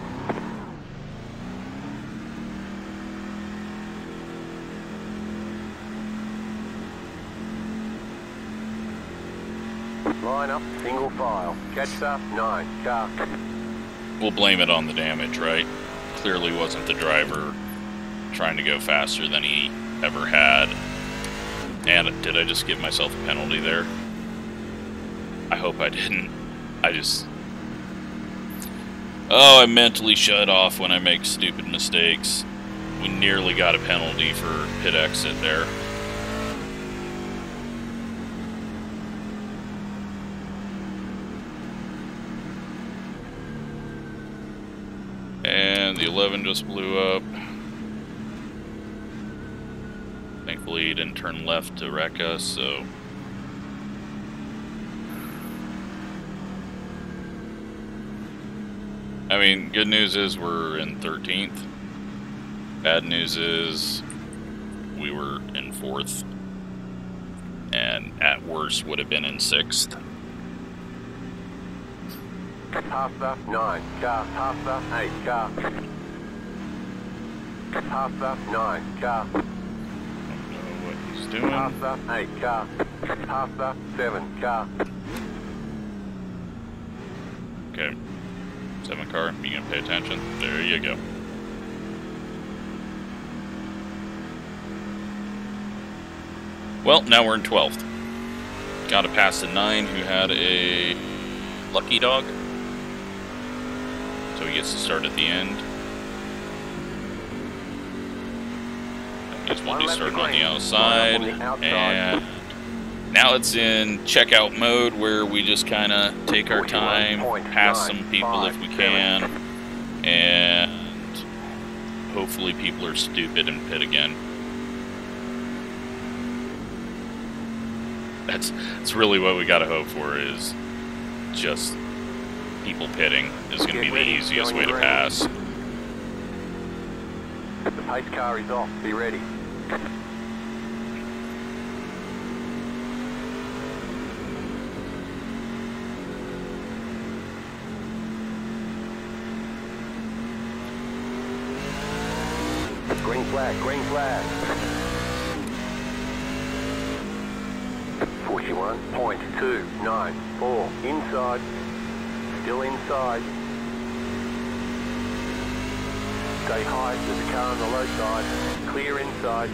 Line up, single file. Catch up, nine, car. We'll blame it on the damage, right? Clearly wasn't the driver trying to go faster than he ever had. And did I just give myself a penalty there? I hope I didn't. I just... Oh, I mentally shut off when I make stupid mistakes. We nearly got a penalty for pit exit there. And the eleven just blew up. Thankfully, he didn't turn left to wreck us, so... I mean, good news is we're in thirteenth. Bad news is we were in fourth. And at worst would have been in sixth. Half the nine, car, half the eight, car. Half the nine, car. I don't know what he's doing. Half the eight, car. Half the seven, car. Okay. Seven car, you gonna pay attention? There you go. Well, now we're in twelfth. Gotta pass the nine who had a lucky dog. So he gets to start at the end. I guess we'll be starting on the outside. And now it's in checkout mode where we just kind of take our time, pass some people if we can, and hopefully people are stupid and pit again. That's that's really what we got to hope for, is just people pitting is going to be the easiest way to pass. The pace car is off. Be ready. Green flag, green flag. forty-one point two nine four. Inside. Still inside. Stay high, there's a car on the low side. Clear inside.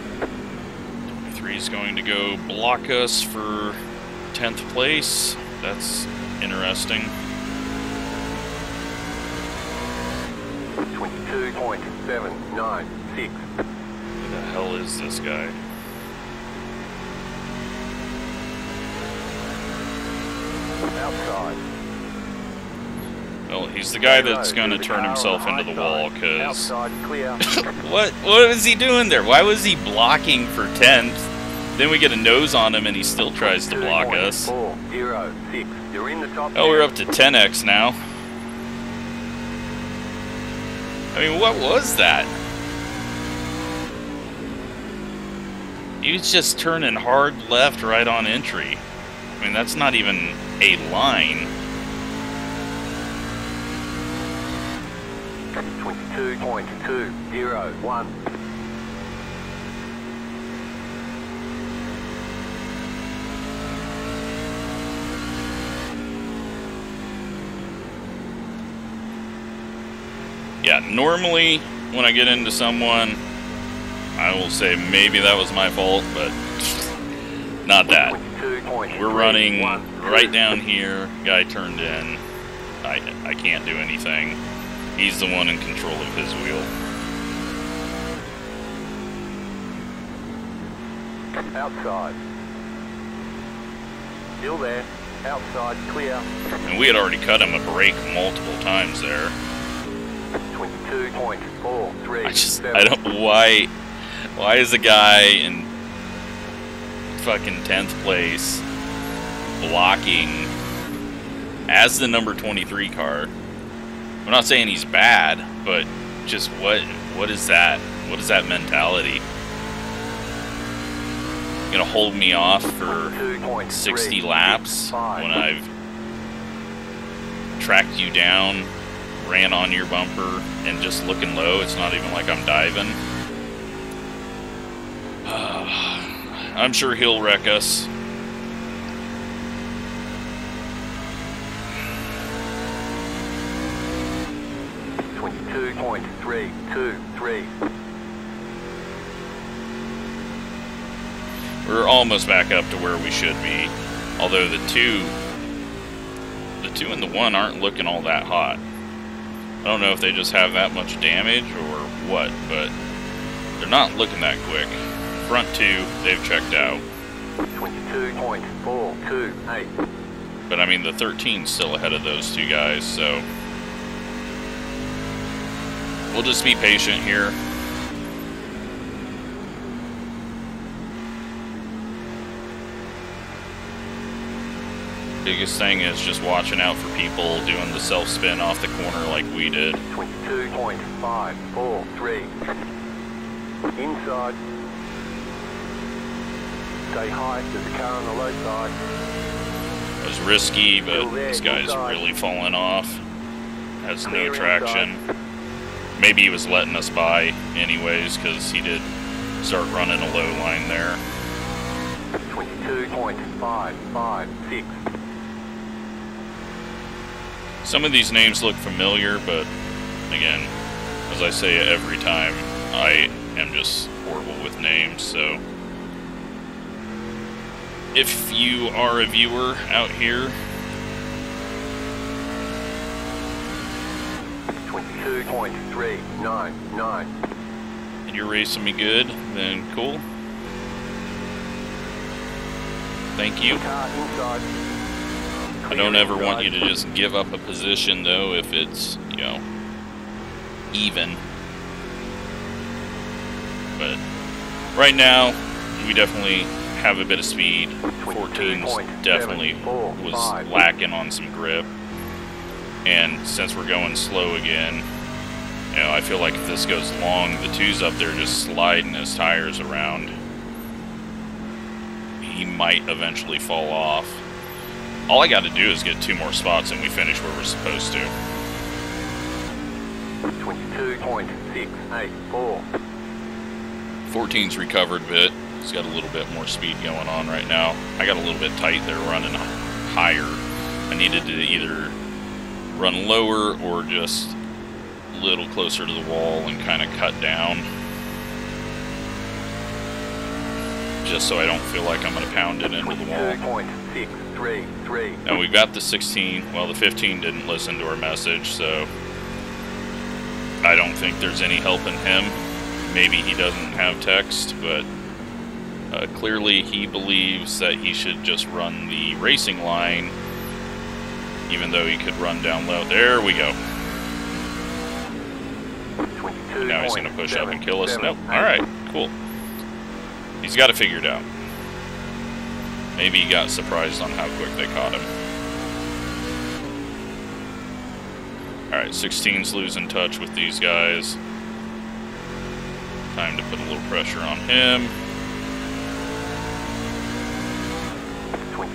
twenty-three is going to go block us for tenth place. That's interesting. twenty-two point seven nine. Who the hell is this guy? Outside. Well, he's the guy that's going to turn himself into the wall, because... what, what was he doing there? Why was he blocking for tenth? Then we get a nose on him and he still tries to block us. Oh, we're up to ten X now. I mean, what was that? He was just turning hard left right on entry. I mean, that's not even a line. twenty-two point two oh one. Yeah, normally when I get into someone, I will say maybe that was my fault, but not that. We're running right down here. Guy turned in. I, I can't do anything. He's the one in control of his wheel. Outside. Still there. Outside, clear. And we had already cut him a break multiple times there. twenty-two point four three. I just, I don't, why... Why is a guy in fucking tenth place blocking as the number twenty-three car? I'm not saying he's bad, but just what what is that? What is that mentality? Gonna hold me off for sixty laps when I've tracked you down, ran on your bumper, and just looking low? It's not even like I'm diving. Uh, I'm sure he'll wreck us. twenty-two point three two three. We're almost back up to where we should be, although the two, the two and the one aren't looking all that hot. I don't know if they just have that much damage or what, but they're not looking that quick. Front two, they've checked out. twenty-two point four two eight. But I mean, the thirteen's still ahead of those two guys, so we'll just be patient here. Biggest thing is just watching out for people doing the self spin off the corner like we did. twenty-two point five four three. Inside. Stay high, there's a car on the low side. It was risky, but this guy's really falling off. Has no traction. Maybe he was letting us by anyways, because he did start running a low line there. twenty-two point five five six. Some of these names look familiar, but again, as I say every time, I am just horrible with names, so... If you are a viewer out here, twenty-two point three nine nine, and you're racing me good, then cool. Thank you. I don't ever want you to just give up a position, though, if it's, you know, even. But right now, we definitely have a bit of speed. fourteens definitely was lacking on some grip. And since we're going slow again, you know, I feel like if this goes long, the two's up there just sliding his tires around. He might eventually fall off. All I got to do is get two more spots and we finish where we're supposed to. twenty-two point six eight four. fourteen's recovered a bit. He's got a little bit more speed going on right now. I got a little bit tight there running higher. I needed to either run lower or just a little closer to the wall and kind of cut down. Just so I don't feel like I'm going to pound it into the wall. Now we've got the sixteen. Well, the fifteen didn't listen to our message, so I don't think there's any helping him. Maybe he doesn't have text, but uh, clearly he believes that he should just run the racing line, even though he could run down low. There we go. Now he's going to push up and kill us. Nope. All right, cool. He's got it figured out. Maybe he got surprised on how quick they caught him. Alright, sixteen's losing touch with these guys. Time to put a little pressure on him.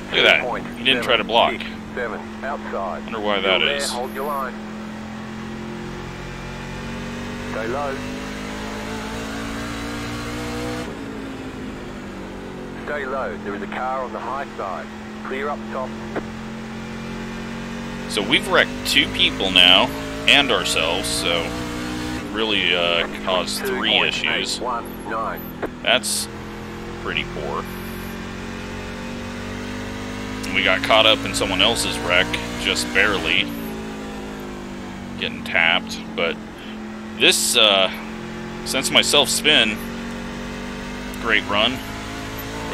Look at that. He didn't try to block. I wonder why that is. Stay low. Stay low. There is a car on the high side. Clear up top. So we've wrecked two people now, and ourselves, so really uh, caused three issues. That's pretty poor. We got caught up in someone else's wreck, just barely. Getting tapped, but this, uh, since my self-spin, great run.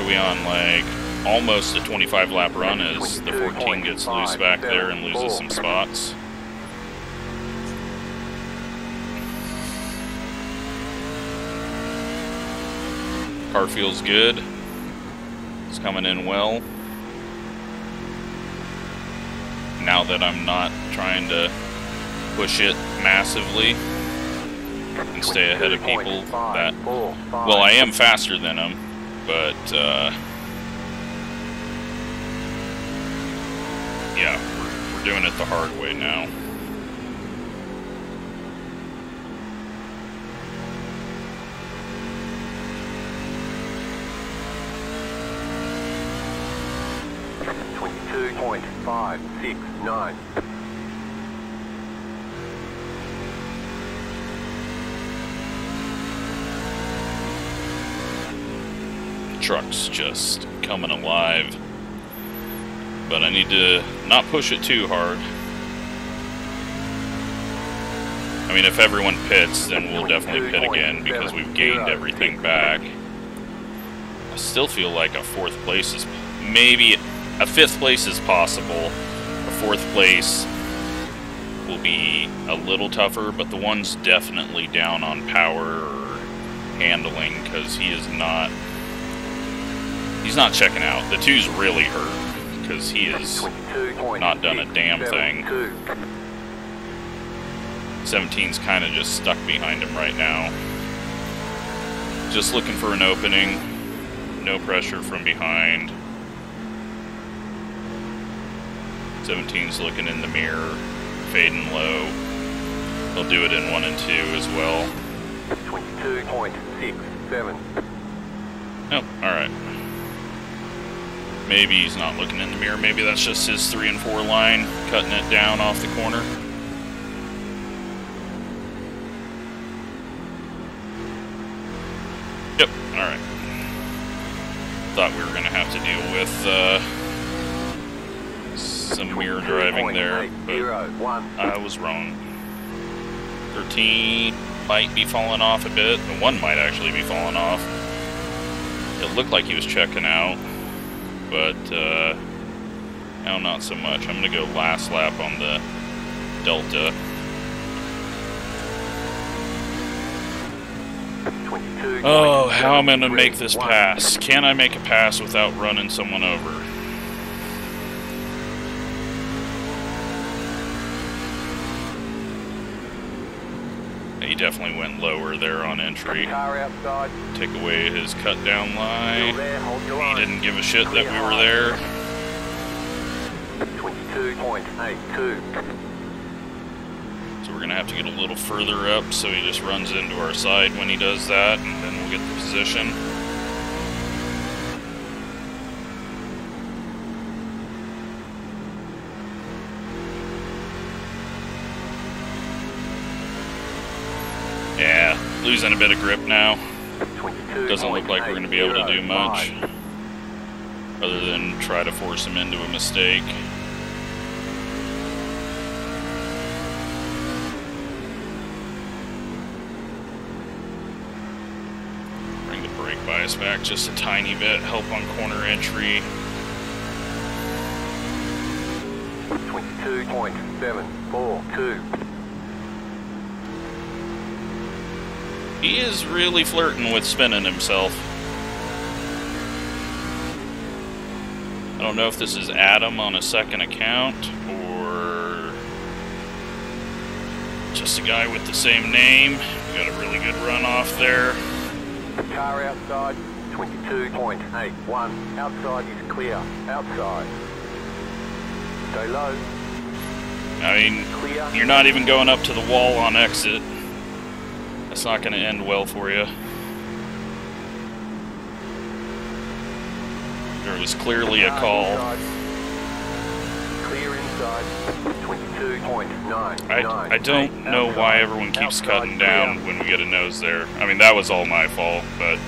We on like almost a twenty-five lap run as the fourteen gets loose back there and loses some spots. Car feels good. It's coming in well. Now that I'm not trying to push it massively and stay ahead of people, that, well, I am faster than them. But, uh, yeah, we're, we're doing it the hard way now. twenty-two point five six nine. Truck's just coming alive, but I need to not push it too hard. I mean, if everyone pits, then we'll definitely pit again because we've gained everything back. I still feel like a fourth place is, maybe a fifth place is possible. A fourth place will be a little tougher, but the one's definitely down on power or handling because he is not He's not checking out. The two's really hurt because he has not done a damn thing. seventeen's kind of just stuck behind him right now. Just looking for an opening. No pressure from behind. seventeen's looking in the mirror, fading low. He'll do it in one and two as well. twenty-two point six seven. Nope, alright. Maybe he's not looking in the mirror. Maybe that's just his three and four line, cutting it down off the corner. Yep, alright. Thought we were going to have to deal with uh, some mirror driving there, but I was wrong. thirteen might be falling off a bit. The one might actually be falling off. It looked like he was checking out. But, uh, no, not so much. I'm going to go last lap on the Delta. Oh, how am I going to make this pass? Can I make a pass without running someone over? He definitely went lower there on entry. Take away his cut down line. He didn't give a shit that we were there. twenty-two point eight two. So we're going to have to get a little further up, so he just runs into our side when he does that, and then we'll get the position. Yeah, losing a bit of grip now. Doesn't look like we're going to be able to do much, other than try to force him into a mistake. Bias back just a tiny bit, help on corner entry. twenty-two point seven four two. He is really flirting with spinning himself. I don't know if this is Adam on a second account or just a guy with the same name. Got a really good run off there. Car outside, twenty-two point eight one. Outside is clear. Outside. Go low. I mean, clear. You're not even going up to the wall on exit. That's not going to end well for you. There was clearly a call. Inside. Clear inside, twenty-two point nine nine. I, I don't know outside. Why everyone keeps outside cutting down clear. When we get a nose there. I mean, that was all my fault, but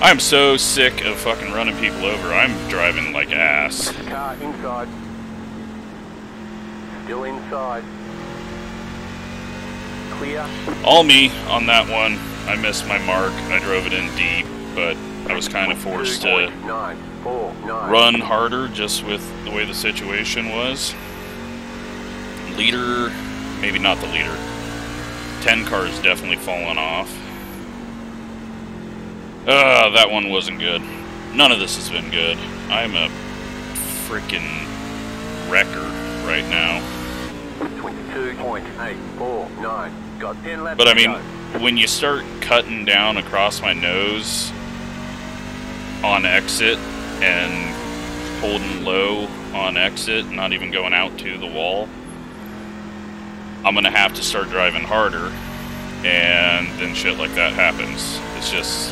I'm so sick of fucking running people over. I'm driving like ass. Car inside. Still inside. Clear. All me on that one. I missed my mark. I drove it in deep, but I was kind of forced to run harder just with the way the situation was. Leader, maybe not the leader. ten cars definitely fallen off. Ah, uh, that one wasn't good. None of this has been good. I'm a freaking wrecker right now. twenty-two point eight four nine. Got ten left. But I mean, when you start cutting down across my nose on exit and holding low on exit, not even going out to the wall, I'm gonna have to start driving harder, and then shit like that happens. It's just,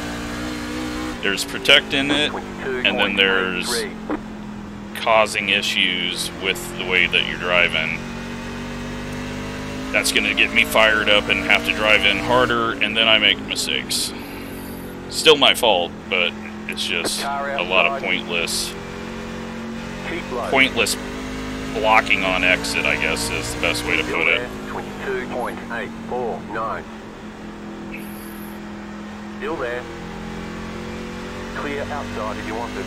there's protecting it, and then there's causing issues with the way that you're driving. That's gonna get me fired up and have to drive in harder, and then I make mistakes. Still my fault, but it's just a lot of pointless, pointless blocking on exit, I guess, is the best way to put it. twenty-two point eight four nine. Still there. Clear outside if you want to.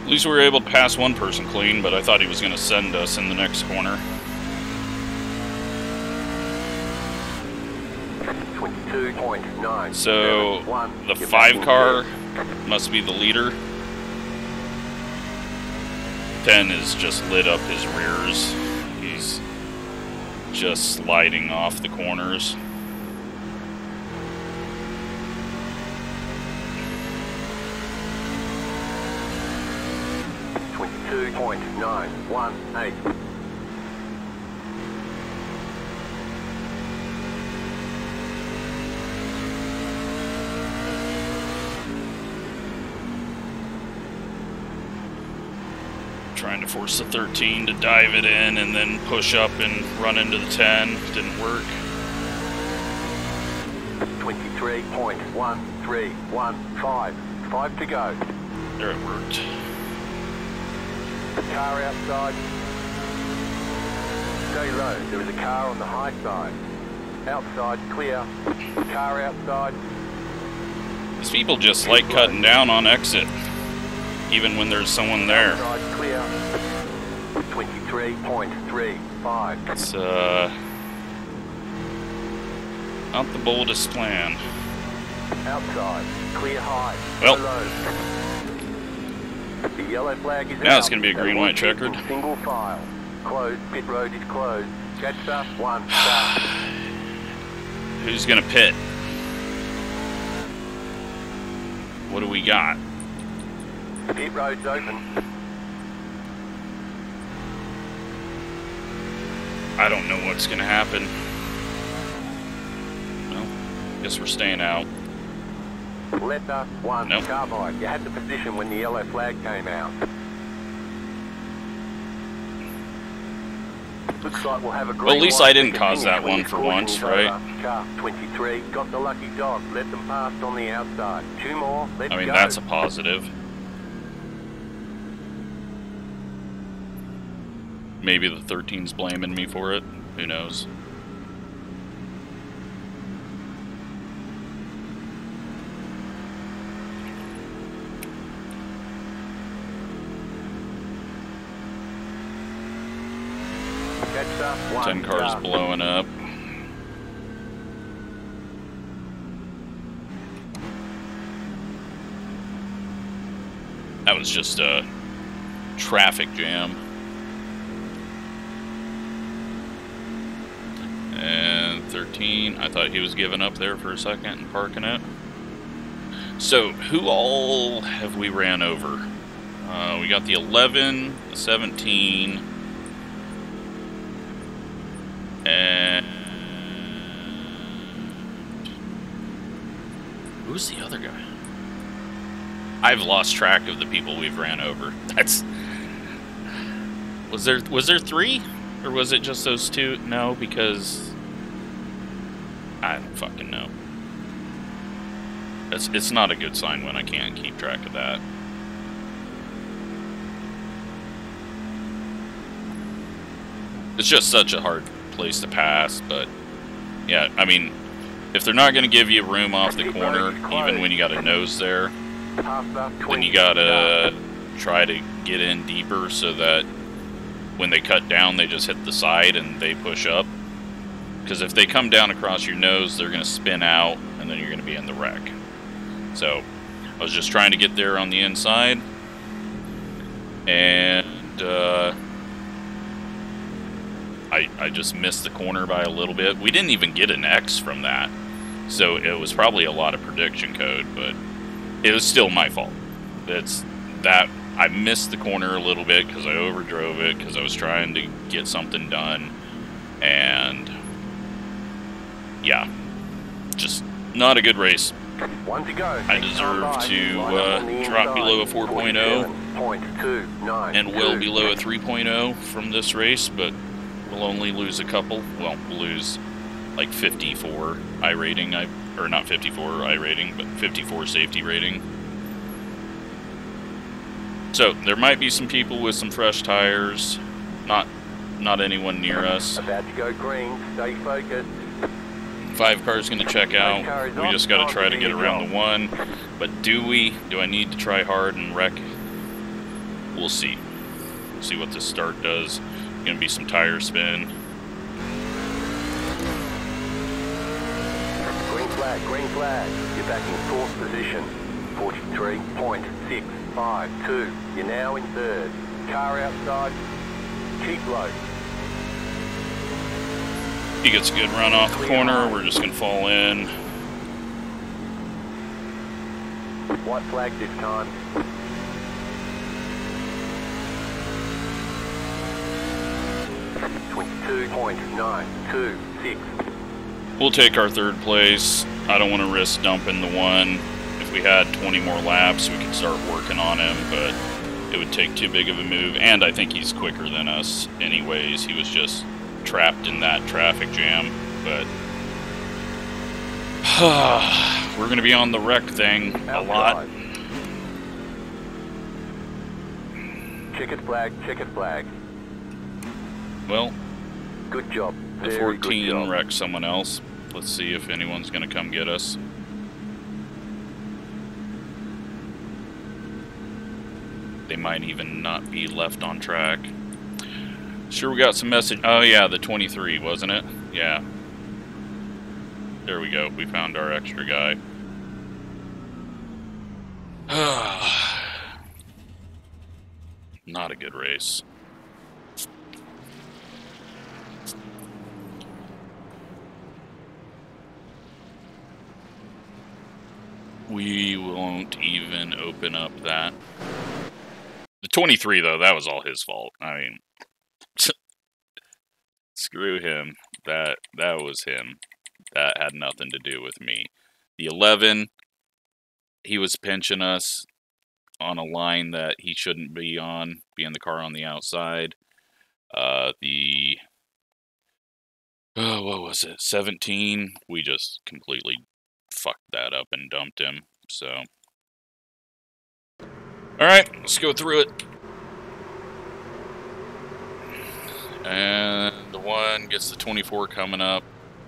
At least we were able to pass one person clean, but I thought he was going to send us in the next corner. So, the five car must be the leader. ten is just lit up his rears. He's just sliding off the corners. twenty-two point nine one eight. Trying to force the thirteen to dive it in and then push up and run into the ten. Didn't work. twenty-three point one three one five. Five to go. There it worked. The car outside. Stay low. There is a car on the high side. Outside, clear. The car outside. These people just like cutting down on exit, even when there's someone there. twenty-three point three five. It's uh, not the boldest plan. Outside, clear high. Well, the yellow flag is now out. It's going to be a green white checkered. Single file. Closed. Pit road is closed. Jetstar one. Start. Who's going to pit? What do we got? Pit road's open. I don't know what's going to happen. Well, guess we're staying out. Letter one, nope. Carbide. You had the position when the yellow flag came out. Looks like we'll have a green. Well, at least I didn't cause that one for once, right? Car twenty-three got the lucky dog. Let them pass on the outside. Two more. Let's go. I mean, that's a positive. Maybe the thirteen's blaming me for it. Who knows? Ten cars blowing up. That was just a traffic jam. And thirteen, I thought he was giving up there for a second and parking it. So, who all have we ran over? Uh, we got the eleven, the seventeen, and who's the other guy? I've lost track of the people we've ran over. That's was there was there three? Or was it just those two? No, because I don't fucking know. It's, it's not a good sign when I can't keep track of that. It's just such a hard place to pass, but yeah, I mean, if they're not going to give you room off the corner, even when you got a nose there, then you gotta try to get in deeper so that when they cut down, they just hit the side and they push up. Because if they come down across your nose, they're going to spin out, and then you're going to be in the wreck. So, I was just trying to get there on the inside. And, uh... I, I just missed the corner by a little bit. We didn't even get an X from that. So, it was probably a lot of prediction code, but it was still my fault. It's that... I missed the corner a little bit because I overdrove it because I was trying to get something done, and yeah, just not a good race. One to go. I deserve to uh, drop below a four point oh and well below a three point oh from this race, but we'll only lose a couple. Well, we'll lose like fifty-four iRating, I or not fifty-four iRating, but fifty-four safety rating. So, there might be some people with some fresh tires, not not anyone near us. About to go green, stay focused. Five cars going to check out, we just got to try to get around the one, but do we? Do I need to try hard and wreck? We'll see. We'll see what this start does. Going to be some tire spin. Green flag, green flag, you're back in fourth position, forty-three point six. Five, two, you're now in third. Car outside, keep low. He gets a good run off the corner, we're just gonna fall in. White flag this time. twenty-two point nine two six. We'll take our third place. I don't wanna risk dumping the one. We had twenty more laps, we could start working on him, but it would take too big of a move, and I think he's quicker than us anyways. He was just trapped in that traffic jam, but we're going to be on the wreck thing a lot. Chicken flag, chicken flag. Well, good job. The fourteen wrecked someone else. Let's see if anyone's going to come get us. They might even not be left on track. Sure, we got some message. Oh yeah, the twenty-three, wasn't it? Yeah. There we go. We found our extra guy. Not a good race. We won't even open up that. The twenty-three, though, that was all his fault. I mean, screw him. That that was him. That had nothing to do with me. The eleven, he was pinching us on a line that he shouldn't be on, being the car on the outside. Uh, the, oh, what was it, seventeen, we just completely fucked that up and dumped him, so. Alright, let's go through it. And the one gets the twenty-four coming up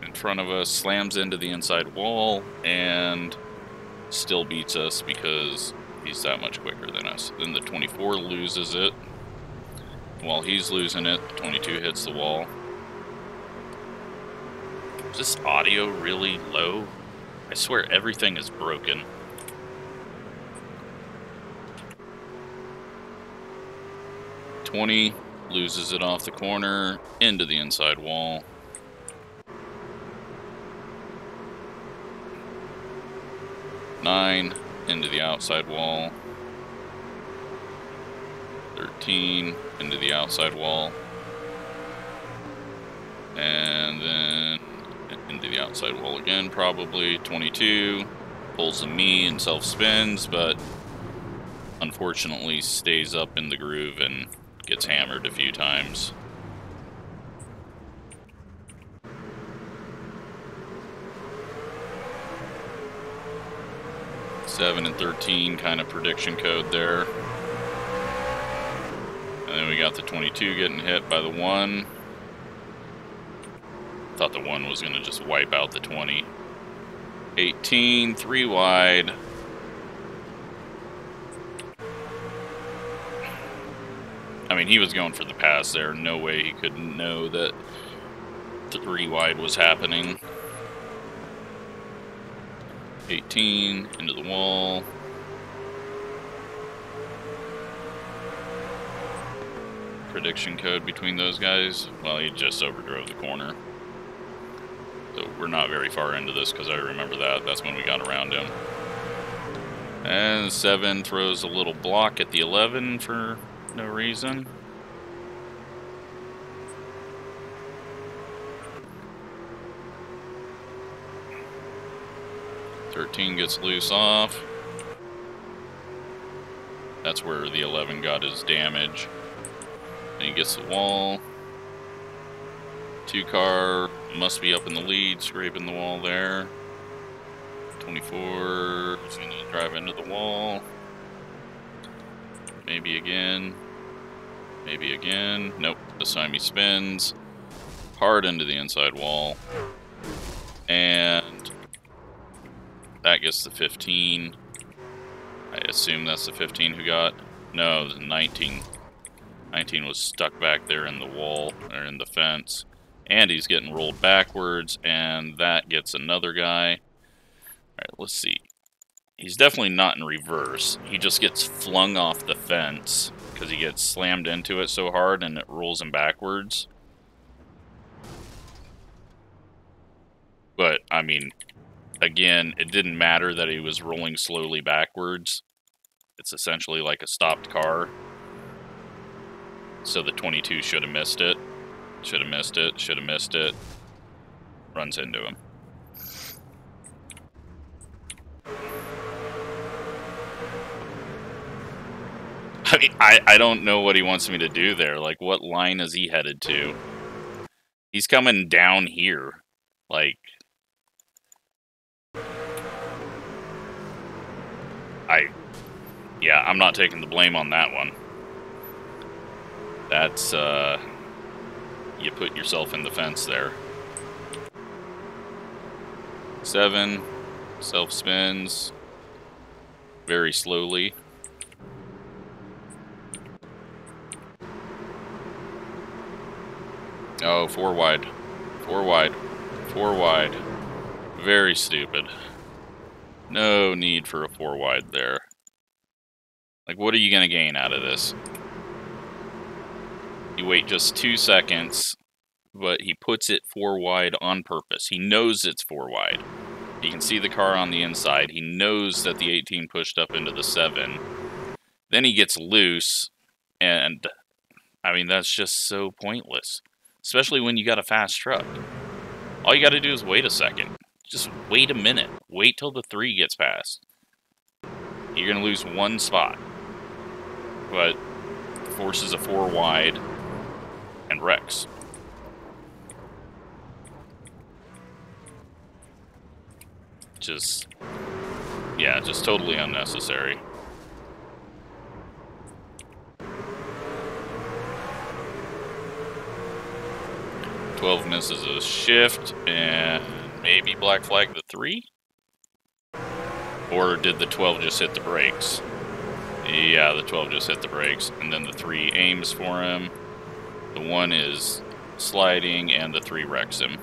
in front of us, slams into the inside wall, and still beats us because he's that much quicker than us. Then the twenty-four loses it. While he's losing it, the twenty-two hits the wall. Is this audio really low? I swear everything is broken. twenty loses it off the corner, into the inside wall. nine, into the outside wall. thirteen, into the outside wall. And then into the outside wall again, probably. twenty-two, pulls a knee and self-spins, but unfortunately stays up in the groove and gets hammered a few times. seven and thirteen, kind of prediction code there. And then we got the twenty-two getting hit by the one. Thought the one was going to just wipe out the twenty. eighteen, three wide. I mean, he was going for the pass there. No way he could know that three wide was happening. eighteen, into the wall. Prediction code between those guys. Well, he just overdrove the corner. So we're not very far into this because I remember that. That's when we got around him. And seven throws a little block at the eleven for no reason. thirteen gets loose off. That's where the eleven got his damage. And he gets the wall. Two car must be up in the lead, scraping the wall there. twenty-four is going to drive into the wall. Maybe again. Maybe again. Nope. This time he spins hard into the inside wall. And that gets the fifteen. I assume that's the fifteen who got... No, the nineteen. nineteen was stuck back there in the wall, or in the fence. And he's getting rolled backwards, and that gets another guy. Alright, let's see. He's definitely not in reverse. He just gets flung off the fence, because he gets slammed into it so hard, and it rolls him backwards. But, I mean... Again, it didn't matter that he was rolling slowly backwards. It's essentially like a stopped car. So the twenty-two should have missed it. Should have missed it. Should have missed it. Runs into him. I mean, I, I don't know what he wants me to do there. Like, what line is he headed to? He's coming down here. Like... I, yeah, I'm not taking the blame on that one. That's, uh, you put yourself in the fence there. Seven, self-spins, very slowly. Oh, four wide. Four wide. Four wide. Very stupid. No need for a four wide there. Like, what are you going to gain out of this? You wait just two seconds, but he puts it four wide on purpose. He knows it's four wide. He can see the car on the inside. He knows that the eighteen pushed up into the seven. Then he gets loose, and, I mean, that's just so pointless. Especially when you got a fast truck. All you got to do is wait a second. Just wait a minute. Wait till the three gets past. You're going to lose one spot. But forces a four wide and wrecks. Just, yeah, just totally unnecessary. twelve misses a shift, and maybe black flag the three? Or did the twelve just hit the brakes? Yeah, the twelve just hit the brakes, and then the three aims for him. The one is sliding, and the three wrecks him.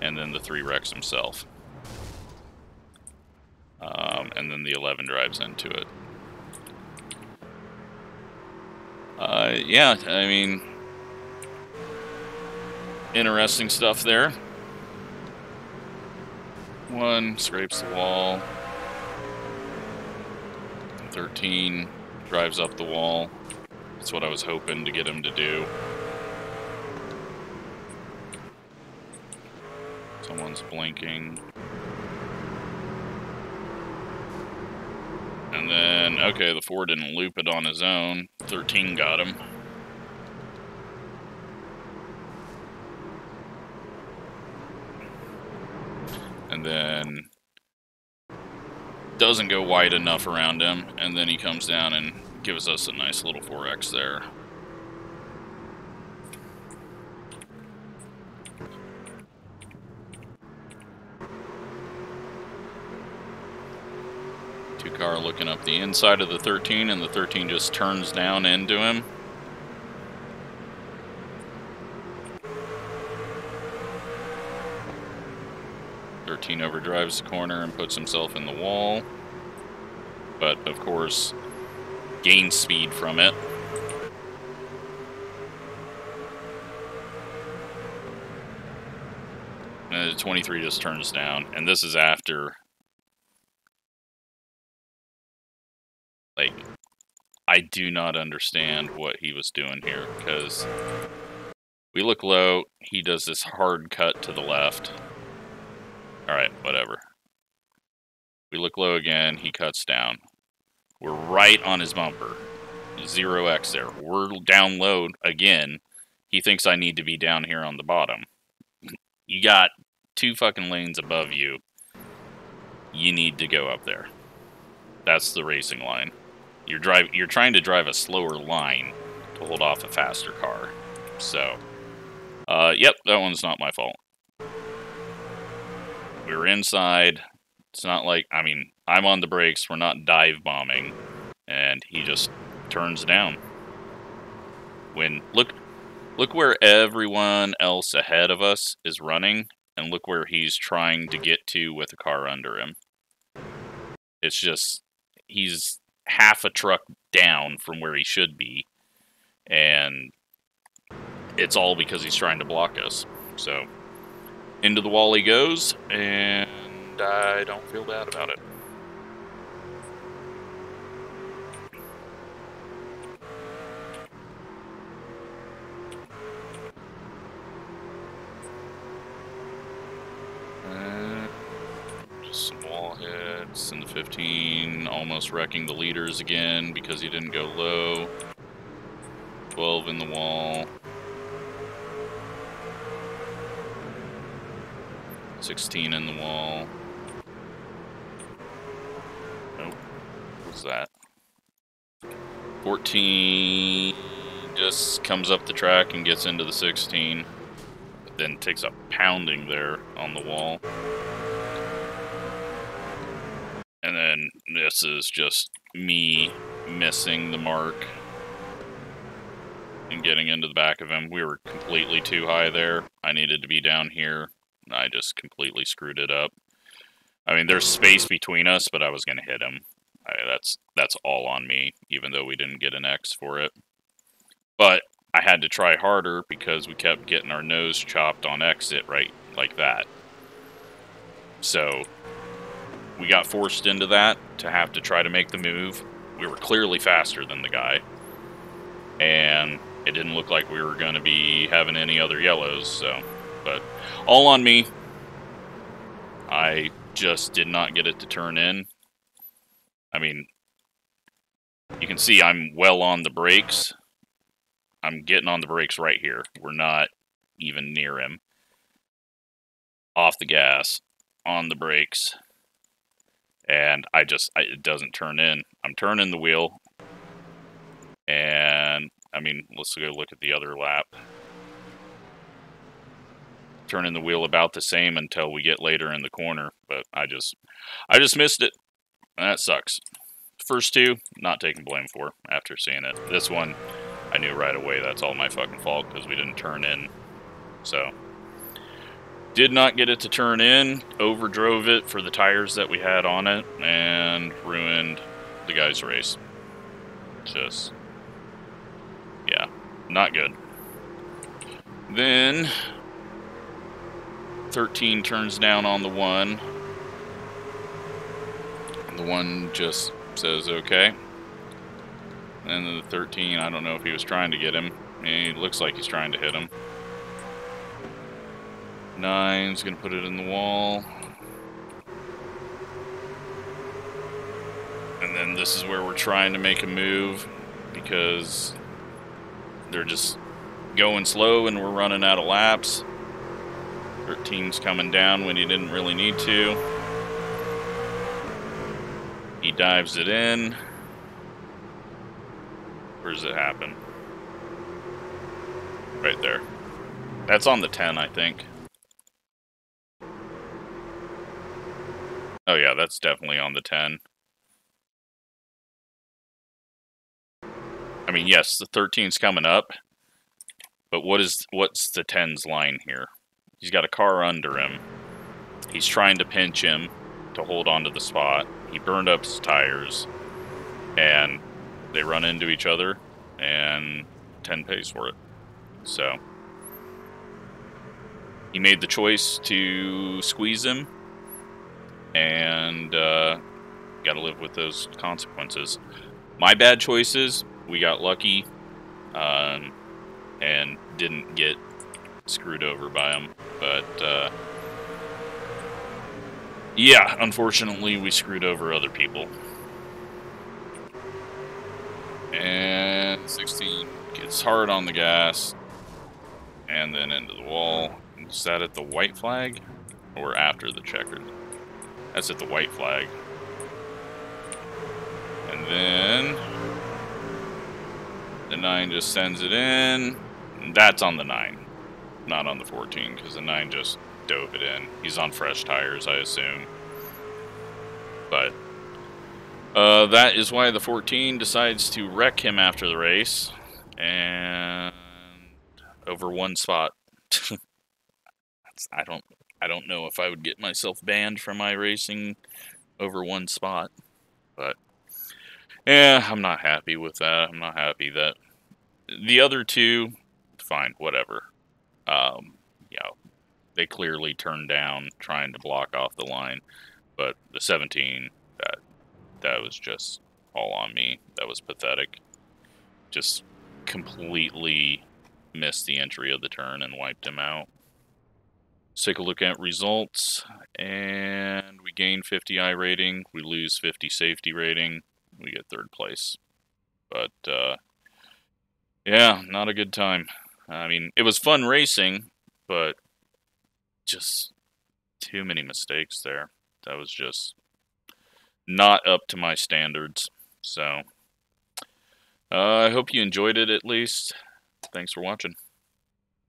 And then the three wrecks himself. Um, and then the eleven drives into it. Uh, yeah, I mean... Interesting stuff there. One scrapes the wall. thirteen drives up the wall. That's what I was hoping to get him to do. Someone's blinking. And then, okay, the four didn't loop it on his own. thirteen got him. And then doesn't go wide enough around him, and then he comes down and gives us a nice little four X there. Two car looking up the inside of the thirteen, and the thirteen just turns down into him. thirteen overdrives the corner and puts himself in the wall, but of course gains speed from it. And the twenty-three just turns down, and this is after, like, I do not understand what he was doing here, because we look low, he does this hard cut to the left. Alright, whatever. We look low again, he cuts down. We're right on his bumper. zero X there. We're down low again. He thinks I need to be down here on the bottom. You got two fucking lanes above you. You need to go up there. That's the racing line. You're drive you're trying to drive a slower line to hold off a faster car. So, uh, yep, that one's not my fault. We were inside. It's not like, I mean, I'm on the brakes. We're not dive bombing. And he just turns down. When, look, look where everyone else ahead of us is running. And look where he's trying to get to with a car under him. It's just, he's half a truck down from where he should be. And it's all because he's trying to block us. So... into the wall he goes, and I don't feel bad about it. Uh, just some wall hits in the fifteen, almost wrecking the leaders again because he didn't go low. twelve in the wall. sixteen in the wall. Nope. What's that? fourteen just comes up the track and gets into the sixteen. But then takes a pounding there on the wall. And then this is just me missing the mark. and getting into the back of him. We were completely too high there. I needed to be down here. I just completely screwed it up. I mean, there's space between us, but I was going to hit him. I, that's that's all on me, even though we didn't get an X for it. But I had to try harder because we kept getting our nose chopped on exit, right, like that. So we got forced into that to have to try to make the move. We were clearly faster than the guy. And it didn't look like we were going to be having any other yellows, so... But all on me. I just did not get it to turn in. I mean, you can see I'm well on the brakes. I'm getting on the brakes right here. We're not even near him. Off the gas, on the brakes, and I just, I, it doesn't turn in. I'm turning the wheel, and, I mean, let's go look at the other lap. Turning the wheel about the same until we get later in the corner, but I just, I just missed it. And that sucks. First two, not taking blame for after seeing it. This one, I knew right away that's all my fucking fault because we didn't turn in. So, did not get it to turn in, overdrove it for the tires that we had on it, and ruined the guy's race. Just, yeah, not good. Then, thirteen turns down on the one. The one just says, okay. And then the thirteen, I don't know if he was trying to get him. He looks like he's trying to hit him. Nine's going to put it in the wall. And then this is where we're trying to make a move because they're just going slow and we're running out of laps. thirteen's coming down when he didn't really need to. He dives it in. Where does it happen? Right there. That's on the ten, I think. Oh yeah, that's definitely on the ten. I mean, yes, the thirteen's coming up, but what is what's the ten's line here? He's got a car under him. He's trying to pinch him to hold onto the spot. He burned up his tires, and they run into each other, and ten pays for it. So he made the choice to squeeze him, and uh, got to live with those consequences. My bad choices. We got lucky, um, and didn't get screwed over by him, but uh, yeah, unfortunately we screwed over other people. And sixteen gets hard on the gas and then into the wall. Is that at the white flag or after the checkered? That's at the white flag. And then the nine just sends it in. That's on the nine. Not on the fourteen, because the nine just dove it in. He's on fresh tires, I assume. But uh, that is why the fourteen decides to wreck him after the race. And over one spot. I don't I don't know if I would get myself banned from iRacing over one spot. But yeah, I'm not happy with that. I'm not happy that the other two, fine, whatever. Um, you know, they clearly turned down trying to block off the line, but the seventeen, that, that was just all on me. That was pathetic. Just completely missed the entry of the turn and wiped him out. Let's take a look at results, and we gain fifty I rating, we lose fifty safety rating, we get third place. But, uh, yeah, not a good time. I mean, it was fun racing, but just too many mistakes there. That was just not up to my standards. So, uh, I hope you enjoyed it at least. Thanks for watching.